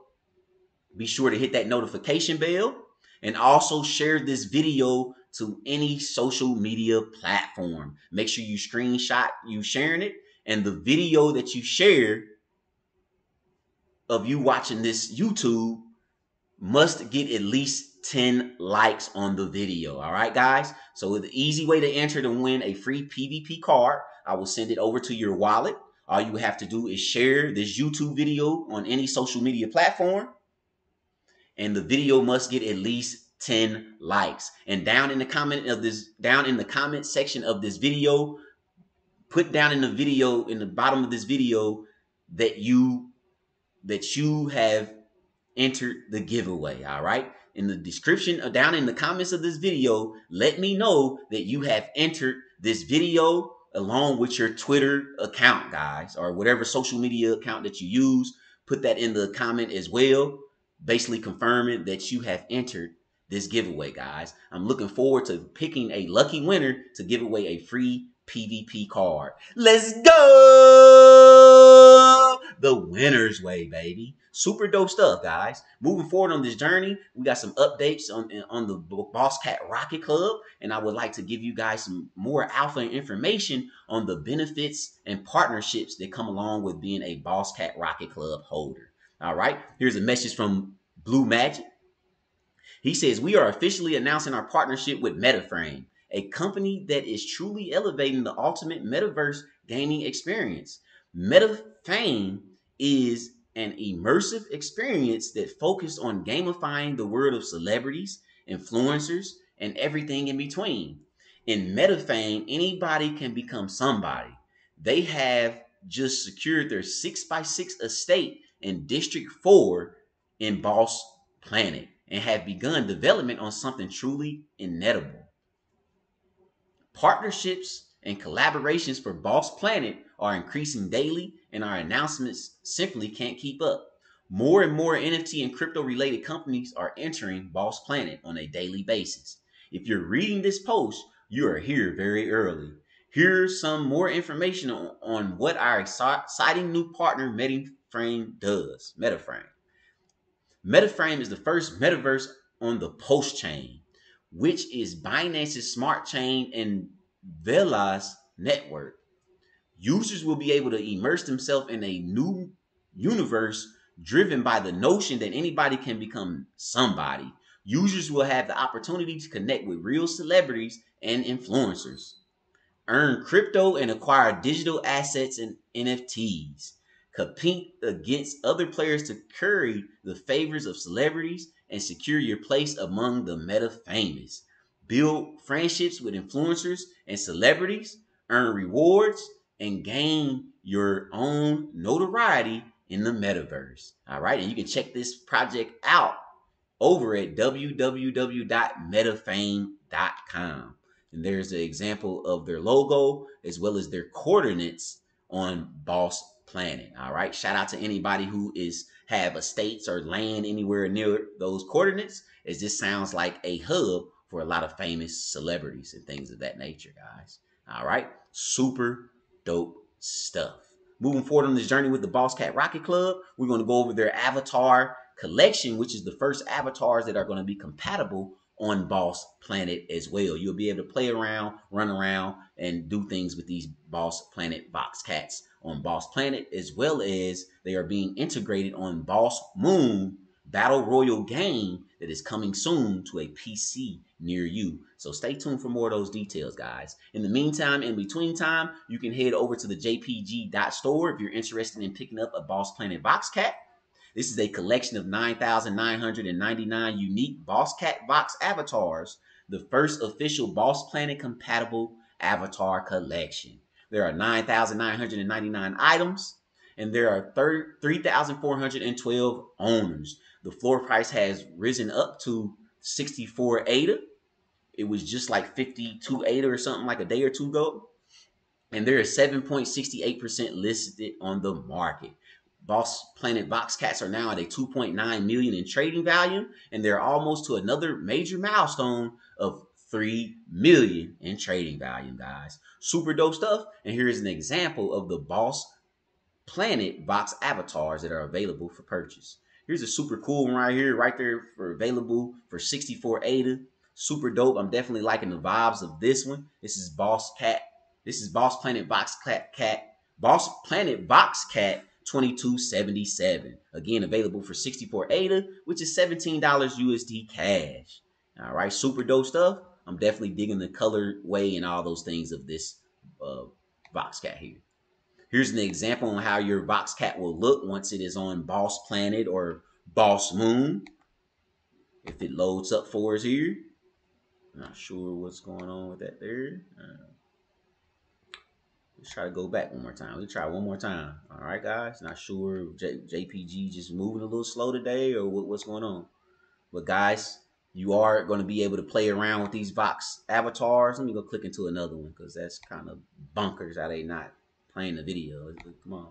Be sure to hit that notification bell and also share this video to any social media platform. Make sure you screenshot you sharing it, and the video that you share of you watching this YouTube must get at least ten likes on the video. All right, guys. So the easy way to enter to win a free PvP card, I will send it over to your wallet. All you have to do is share this YouTube video on any social media platform, and the video must get at least ten likes. And down in the comment of this, down in the comment section of this video, put down in the video, in the bottom of this video, that you that you have entered the giveaway. All right. In the description or down in the comments of this video, let me know that you have entered this video along with your Twitter account, guys, or whatever social media account that you use. Put that in the comment as well, basically confirming that you have entered this giveaway, guys. I'm looking forward to picking a lucky winner to give away a free PvP card. Let's go! The winner's way, baby. Super dope stuff, guys. Moving forward on this journey, we got some updates on, on the Boss Cat Rocket Club, and I would like to give you guys some more alpha and information on the benefits and partnerships that come along with being a Boss Cat Rocket Club holder. All right, here's a message from Blue Magic. He says, we are officially announcing our partnership with MetaFame, a company that is truly elevating the ultimate metaverse gaming experience. MetaFame is an immersive experience that focuses on gamifying the world of celebrities, influencers, and everything in between. In MetaFame, anybody can become somebody. They have just secured their six by six estate in District four in Boss Planet, and have begun development on something truly inedible. Partnerships and collaborations for Boss Planet are increasing daily, and our announcements simply can't keep up. More and more N F T and crypto-related companies are entering Boss Planet on a daily basis. If you're reading this post, you are here very early. Here's some more information on, on what our exciting new partner MetaFame does. MetaFame. MetaFame is the first metaverse on the Post chain, which is Binance's smart chain and Vela's network. Users will be able to immerse themselves in a new universe driven by the notion that anybody can become somebody. Users will have the opportunity to connect with real celebrities and influencers, earn crypto and acquire digital assets and N F Ts. Compete against other players to curry the favors of celebrities and secure your place among the meta famous. Build friendships with influencers and celebrities, earn rewards, and gain your own notoriety in the metaverse. All right, and you can check this project out over at w w w dot metafame dot com. And there's an example of their logo as well as their coordinates on Boss Planet. All right. Shout out to anybody who is have estates or land anywhere near those coordinates, as this sounds like a hub for a lot of famous celebrities and things of that nature, guys. All right. Super dope stuff. Moving forward on this journey with the Boss Cat Rocket Club, we're going to go over their avatar collection, which is the first avatars that are going to be compatible on Boss Planet as well. You'll be able to play around, run around, and do things with these Boss Planet box cats on Boss Planet, as well as they are being integrated on Boss Moon Battle Royal game that is coming soon to a P C near you. So stay tuned for more of those details, guys. In the meantime, in between time, you can head over to the J P G dot store if you're interested in picking up a Boss Planet box cat. This is a collection of nine thousand nine hundred ninety-nine unique Boss Cat box avatars, the first official Boss Planet compatible avatar collection. There are nine thousand nine hundred ninety-nine items, and there are three thousand four hundred twelve owners. The floor price has risen up to sixty-four A D A. It was just like fifty-two A D A or something like a day or two ago. And there is seven point six eight percent listed on the market. Boss Planet box cats are now at a two point nine million in trading value, and they're almost to another major milestone of three million in trading value, guys. Super dope stuff. And here is an example of the Boss Planet box avatars that are available for purchase. Here's a super cool one right here, right there, for available for sixty-four A D A. Super dope. I'm definitely liking the vibes of this one. This is Boss Cat. This is Boss Planet box cat cat. Boss Planet box cat twenty-two seventy-seven. Again, available for sixty-four A D A, which is seventeen U S D cash. All right, super dope stuff. I'm definitely digging the colorway and all those things of this uh, box cat here. Here's an example on how your box cat will look once it is on Boss Planet or Boss Moon. If it loads up for us here. Not sure what's going on with that there. Uh, Let's try to go back one more time. Let's try one more time. All right, guys. Not sure if J P G just moving a little slow today or what, what's going on. But, guys, you are going to be able to play around with these box avatars. Let me go click into another one because that's kind of bonkers how they not playing the video. Come on.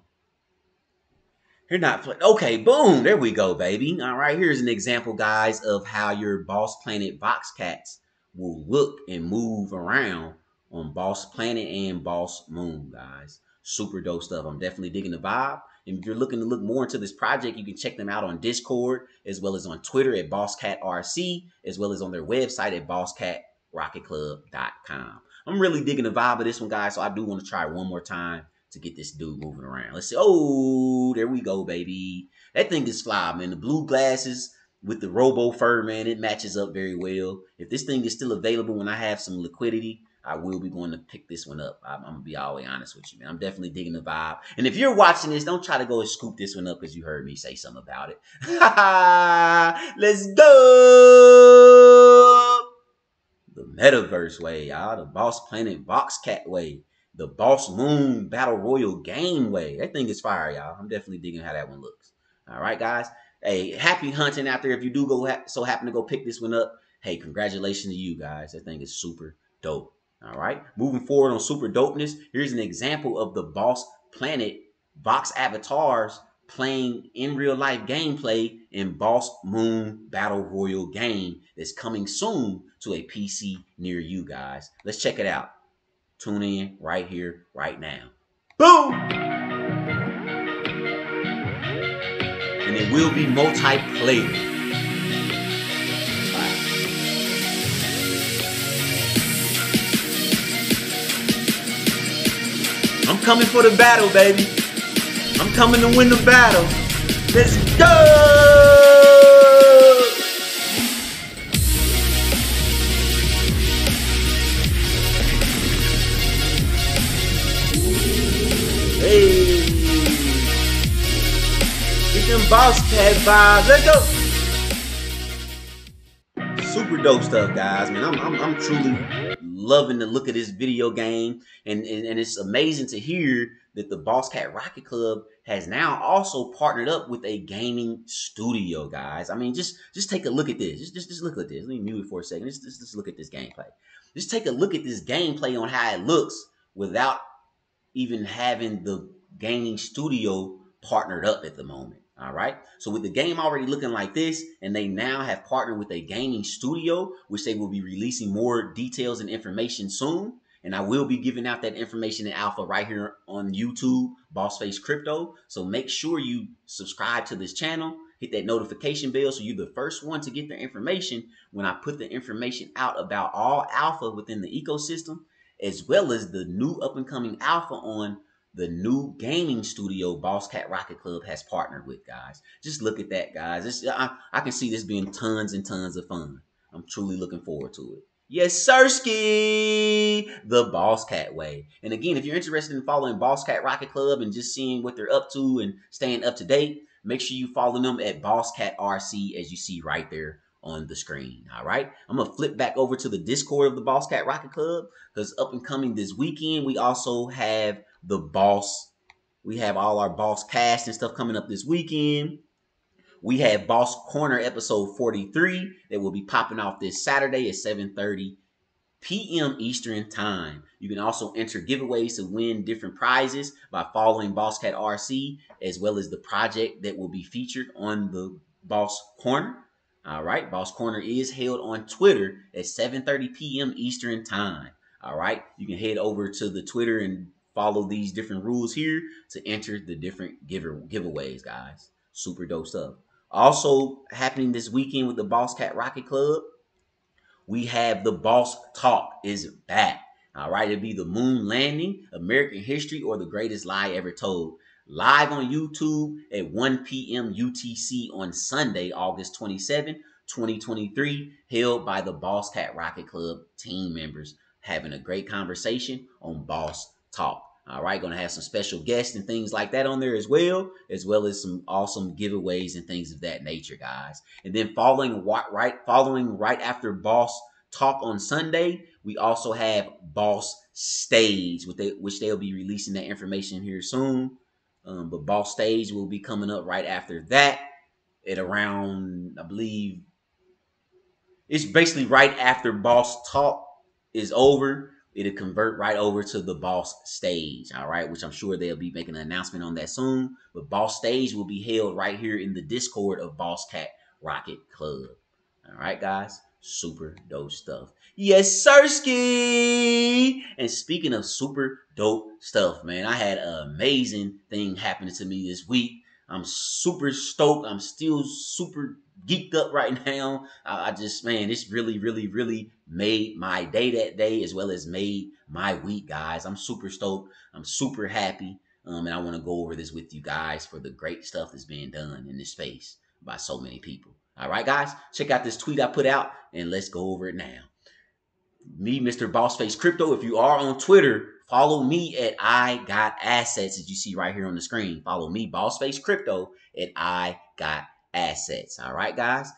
They're not playing. Okay, boom. There we go, baby. All right, here's an example, guys, of how your Boss Planet box cats will look and move around on Boss Planet and Boss Moon, guys. Super dope stuff. I'm definitely digging the vibe. And if you're looking to look more into this project, you can check them out on Discord, as well as on Twitter at Boss Cat R C, as well as on their website at Boss Cat Rocket Club dot com. I'm really digging the vibe of this one, guys, so I do want to try one more time to get this dude moving around. Let's see. Oh, there we go, baby. That thing is fly, man. The blue glasses with the robo fur, man, it matches up very well. If this thing is still available when I have some liquidity, I will be going to pick this one up. I'm, I'm going to be all the way honest with you, man. I'm definitely digging the vibe. And if you're watching this, don't try to go and scoop this one up because you heard me say something about it. Let's go! The Metaverse way, y'all. The Boss Planet Box Cat way. The Boss Moon Battle Royal game way. That thing is fire, y'all. I'm definitely digging how that one looks. All right, guys? Hey, happy hunting out there. If you do go ha so happen to go pick this one up, hey, congratulations to you, guys. That thing is super dope. All right, moving forward on super dopeness, here's an example of the Boss Planet box avatars playing in real life gameplay in Boss Moon Battle Royal game that's coming soon to a P C near you, guys. Let's check it out. Tune in right here, right now. Boom! And it will be multiplayer. I'm coming for the battle, baby. I'm coming to win the battle. Let's go! Hey! Get them boss pad vibes. Let's go! Super dope stuff, guys. Man, I'm, I'm, I'm truly loving the look of this video game, and, and, and it's amazing to hear that the Boss Cat Rocket Club has now also partnered up with a gaming studio, guys. I mean, just just take a look at this. Just just, just look at this. Let me mute it for a second. Just, just, just look at this gameplay. Just take a look at this gameplay on how it looks without even having the gaming studio partnered up at the moment. All right. So with the game already looking like this, and they now have partnered with a gaming studio, which they will be releasing more details and information soon. And I will be giving out that information in alpha right here on YouTube, Bossface Crypto. So make sure you subscribe to this channel hit that notification bell so you're the first one to get the information when I put the information out about all alpha within the ecosystem, as well as the new up-and-coming alpha on the new gaming studio Boss Cat Rocket Club has partnered with, guys. Just look at that, guys. It's, I, I can see this being tons and tons of fun. I'm truly looking forward to it. Yessirski, the Boss Cat way. And again, if you're interested in following Boss Cat Rocket Club and just seeing what they're up to and staying up to date, make sure you follow them at Boss Cat R C, as you see right there on the screen. All right, I'm gonna flip back over to the Discord of the Boss Cat Rocket Club, because up and coming this weekend, we also have the Boss. We have all our Boss cast and stuff coming up this weekend. We have Boss Corner episode forty-three that will be popping off this Saturday at seven thirty p m Eastern time. You can also enter giveaways to win different prizes by following Boss Cat R C, as well as the project that will be featured on the Boss Corner. All right, Boss Corner is held on Twitter at seven thirty p m Eastern time. All right, you can head over to the Twitter and follow these different rules here to enter the different giver giveaways, guys. Super dope stuff. Also happening this weekend with the Boss Cat Rocket Club, we have the Boss Talk is back. All right, it'll be the moon landing, American history, or the greatest lie ever told. Live on YouTube at one p m U T C on Sunday, August twenty-seventh, twenty twenty-three, held by the Boss Cat Rocket Club team members, having a great conversation on Boss Talk. All right, going to have some special guests and things like that on there as well, as well as some awesome giveaways and things of that nature, guys. And then following right, following right after Boss Talk on Sunday, we also have Boss Stage, with it, which they'll be releasing that information here soon. Um, but Boss Stage will be coming up right after that at around, I believe, it's basically right after Boss Talk is over. It'll convert right over to the Boss Stage, all right, which I'm sure they'll be making an announcement on that soon. But Boss Stage will be held right here in the Discord of Boss Cat Rocket Club. All right, guys, super dope stuff. Yessirski! And speaking of super dope stuff, man, I had an amazing thing happen to me this week. I'm super stoked. I'm still super geeked up right now. I just, man, this really, really, really made my day that day, as well as made my week, guys. I'm super stoked. I'm super happy. Um, and I want to go over this with you guys for the great stuff that's being done in this space by so many people. All right, guys, check out this tweet I put out and let's go over it now. Me, Mister Bossface Crypto, if you are on Twitter, follow me at I Got Assets, as you see right here on the screen. Follow me, Bossface Crypto, at I Got Assets. All right, guys?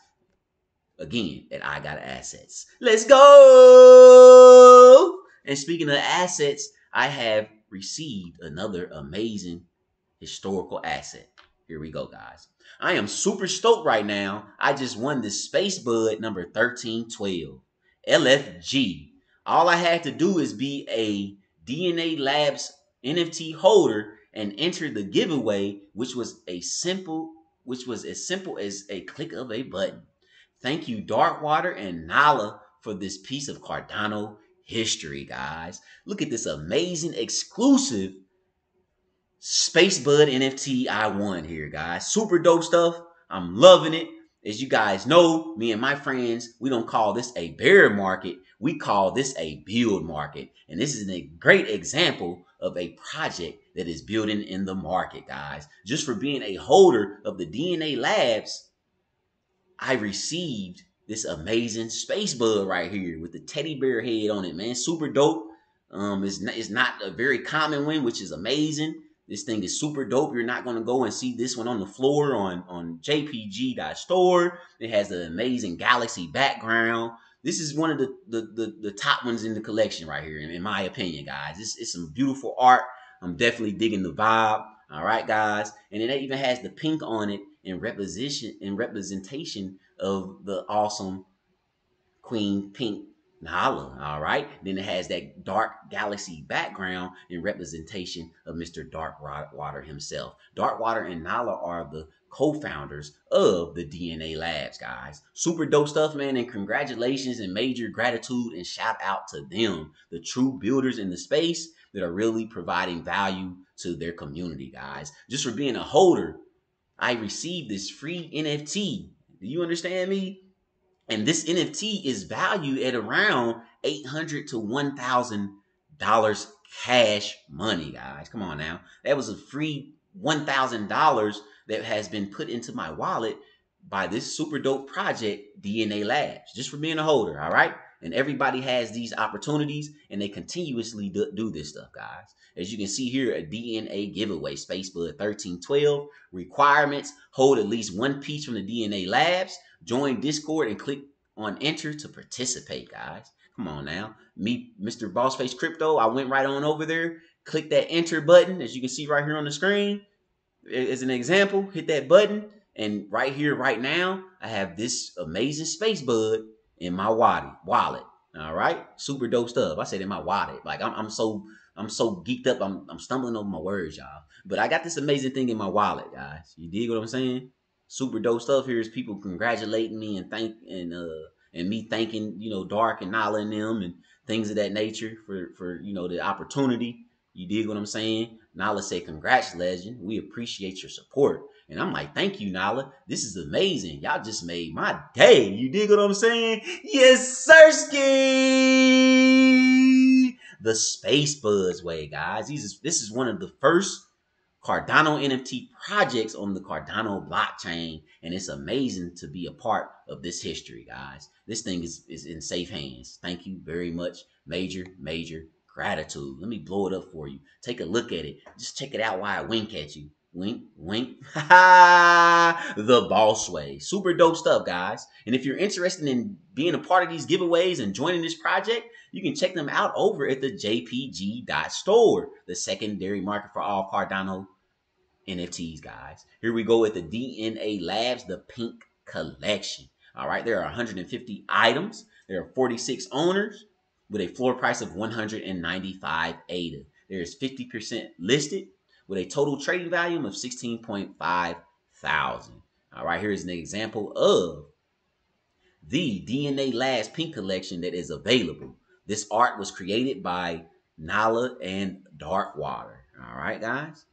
Again, at I Got Assets. Let's go! And speaking of assets, I have received another amazing historical asset. Here we go, guys. I am super stoked right now. I just won this Space Budz number thirteen twelve, L F G. All I had to do is be a D N A Labs N F T holder and enter the giveaway, which was a simple, which was as simple as a click of a button. Thank you, Darkwater and Nala, for this piece of Cardano history, guys. Look at this amazing exclusive Space Budz N F T I won here, guys. Super dope stuff. I'm loving it. As you guys know, me and my friends, we don't call this a bear market. We call this a build market. And this is a great example of a project that is building in the market, guys. Just for being a holder of the D N A Labs, I received this amazing Space Budz right here with the teddy bear head on it, man. Super dope. Um, it's not, it's not a very common one, which is amazing. This thing is super dope. You're not going to go and see this one on the floor on, on J P G dot store. It has an amazing galaxy background. This is one of the, the, the, the top ones in the collection right here, in my opinion, guys. It's, it's some beautiful art. I'm definitely digging the vibe. All right, guys. And it even has the pink on it in, representation, in representation of the awesome Queen Pink Nala, all right? Then it has that dark galaxy background in representation of Mister Darkwater himself. Darkwater and Nala are the co-founders of the D N A Labs, guys. Super dope stuff, man, and congratulations and major gratitude and shout out to them, the true builders in the space that are really providing value to their community, guys. Just for being a holder, I received this free N F T. Do you understand me? And this N F T is valued at around eight hundred to one thousand dollars cash money, guys. Come on now. That was a free one thousand dollars that has been put into my wallet by this super dope project, D N A Labs, just for being a holder, all right? And everybody has these opportunities, and they continuously do, do this stuff, guys. As you can see here, a D N A giveaway, Space Budz thirteen twelve. Requirements, hold at least one piece from the D N A Labs. Join Discord and click on enter to participate, guys. Come on now. Me, Mister Bossface Crypto, I went right on over there. Click that enter button, as you can see right here on the screen. As an example, hit that button. And right here, right now, I have this amazing Space Budz in my wallet, all right? Super dope stuff. I said in my wallet. Like, I'm, I'm so I'm so geeked up, I'm, I'm stumbling over my words, y'all. But I got this amazing thing in my wallet, guys. You dig what I'm saying? Super dope stuff here is people congratulating me and thank and uh and me thanking, you know, Dark and Nala and them and things of that nature for, for you know, the opportunity. You dig what I'm saying? Nala said, congrats, legend. We appreciate your support. And I'm like, thank you, Nala. This is amazing. Y'all just made my day. You dig what I'm saying? Yessirski! The Space Budz way, guys. This is, this is one of the first Cardano N F T projects on the Cardano blockchain. And it's amazing to be a part of this history, guys. This thing is, is in safe hands. Thank you very much. Major, major gratitude. Let me blow it up for you. Take a look at it. Just check it out while I wink at you. Wink, wink, ha ha, the boss way. Super dope stuff, guys. And if you're interested in being a part of these giveaways and joining this project, you can check them out over at the J P G dot store, the secondary market for all Cardano N F Ts, guys. Here we go with the D N A Labs, the pink collection. All right, there are one hundred fifty items. There are forty-six owners with a floor price of one hundred ninety-five A D A. There is fifty percent listed, with a total trading volume of sixteen point five thousand. All right, here's an example of the D N A Labs pink collection that is available. This art was created by Nala and Darkwater. All right, guys,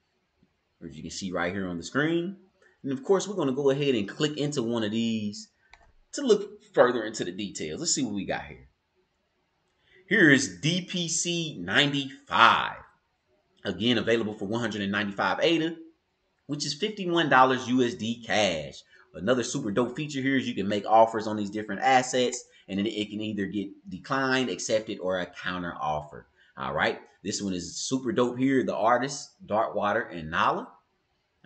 as you can see right here on the screen. And of course, we're gonna go ahead and click into one of these to look further into the details. Let's see what we got here. Here is D P C ninety-five. Again, available for one hundred ninety-five A D A, which is fifty-one U S D cash. Another super dope feature here is you can make offers on these different assets, and it, it can either get declined, accepted, or a counter offer. All right. This one is super dope here. The artists, Darkwater and Nala.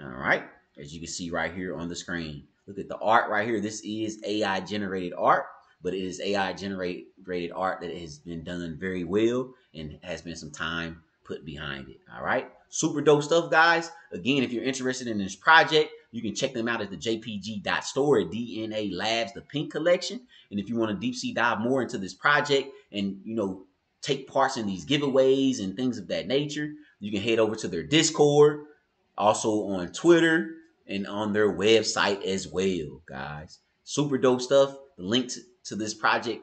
All right. As you can see right here on the screen. Look at the art right here. This is A I generated art, but it is A I generated art that has been done very well and has been some time put behind it. All right, super dope stuff, guys. Again, if you're interested in this project, you can check them out at the J P G dot store at D N A Labs, the pink collection. And if you want to deep sea dive more into this project and, you know, take parts in these giveaways and things of that nature, you can head over to their Discord, also on Twitter and on their website as well, guys. Super dope stuff. The link to this project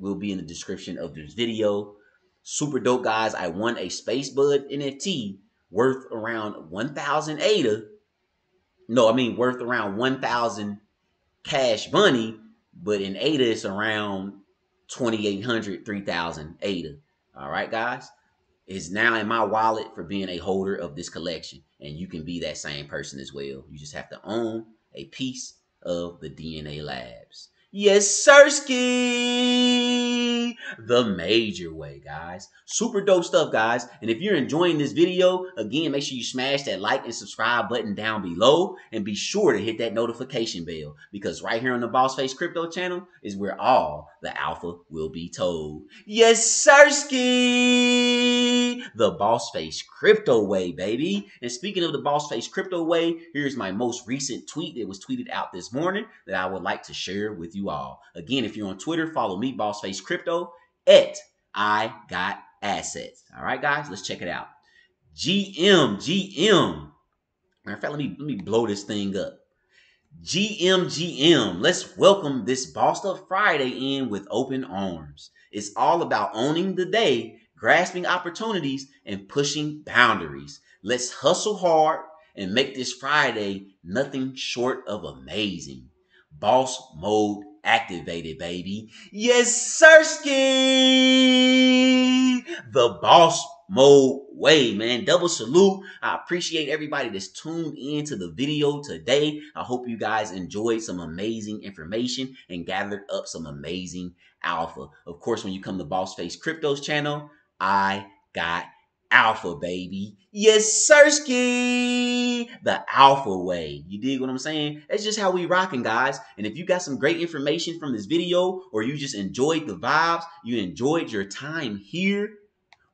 will be in the description of this video. Super dope, guys. I won a Space Budz N F T worth around one thousand A D A. No, I mean worth around one thousand cash money, but in A D A it's around twenty-eight hundred, three thousand A D A. All right, guys. It's now in my wallet for being a holder of this collection, and you can be that same person as well. You just have to own a piece of the D N A Labs. Yessirski, the major way, guys. Super dope stuff, guys. And if you're enjoying this video, again, make sure you smash that like and subscribe button down below, and be sure to hit that notification bell, because right here on the Bossface Crypto channel is where all the alpha will be told. Yessirski, the Bossface Crypto way, baby. And speaking of the Bossface Crypto way, here's my most recent tweet that was tweeted out this morning that I would like to share with you all. Again, if you're on Twitter, follow me, Bossface Crypto, at I Got Assets. All right, guys, let's check it out. G M G M. Matter of fact, let me let me blow this thing up. G M G M. Let's welcome this Bossed Up Friday in with open arms. It's all about owning the day, grasping opportunities, and pushing boundaries. Let's hustle hard and make this Friday nothing short of amazing. Boss mode activated, baby. Yessirski! The boss mode way, man. Double salute. I appreciate everybody that's tuned in to the video today. I hope you guys enjoyed some amazing information and gathered up some amazing alpha. Of course, when you come to Bossface Crypto's channel, I got alpha, baby. Yessirski, the alpha way. You dig what I'm saying? That's just how we rocking, guys. And if you got some great information from this video, or you just enjoyed the vibes, you enjoyed your time here,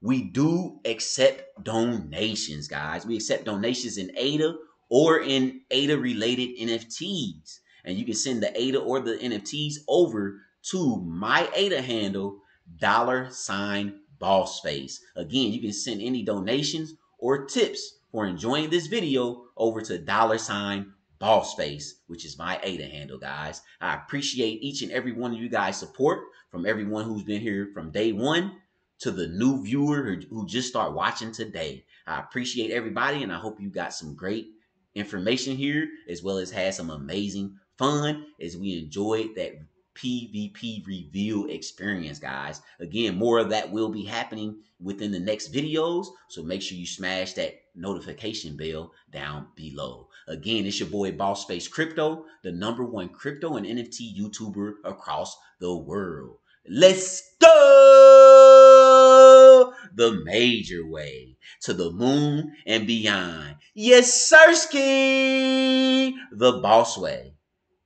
we do accept donations, guys. We accept donations in A D A or in A D A related N F Ts. And you can send the A D A or the N F Ts over to my A D A handle, dollar sign Bossface. Again, you can send any donations or tips for enjoying this video over to dollar sign Bossface, which is my A D A handle, guys. I appreciate each and every one of you guys' support, from everyone who's been here from day one to the new viewer who just started watching today. I appreciate everybody, and I hope you got some great information here, as well as had some amazing fun as we enjoyed that P V P reveal experience, guys. Again, more of that will be happening within the next videos, so make sure you smash that notification bell down below. Again, it's your boy Bossface Crypto, the number one crypto and N F T YouTuber across the world. Let's go the major way to the moon and beyond. Yessirski, the boss way.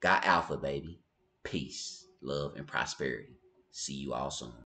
Got alpha, baby. Peace, love, and prosperity. See you all soon.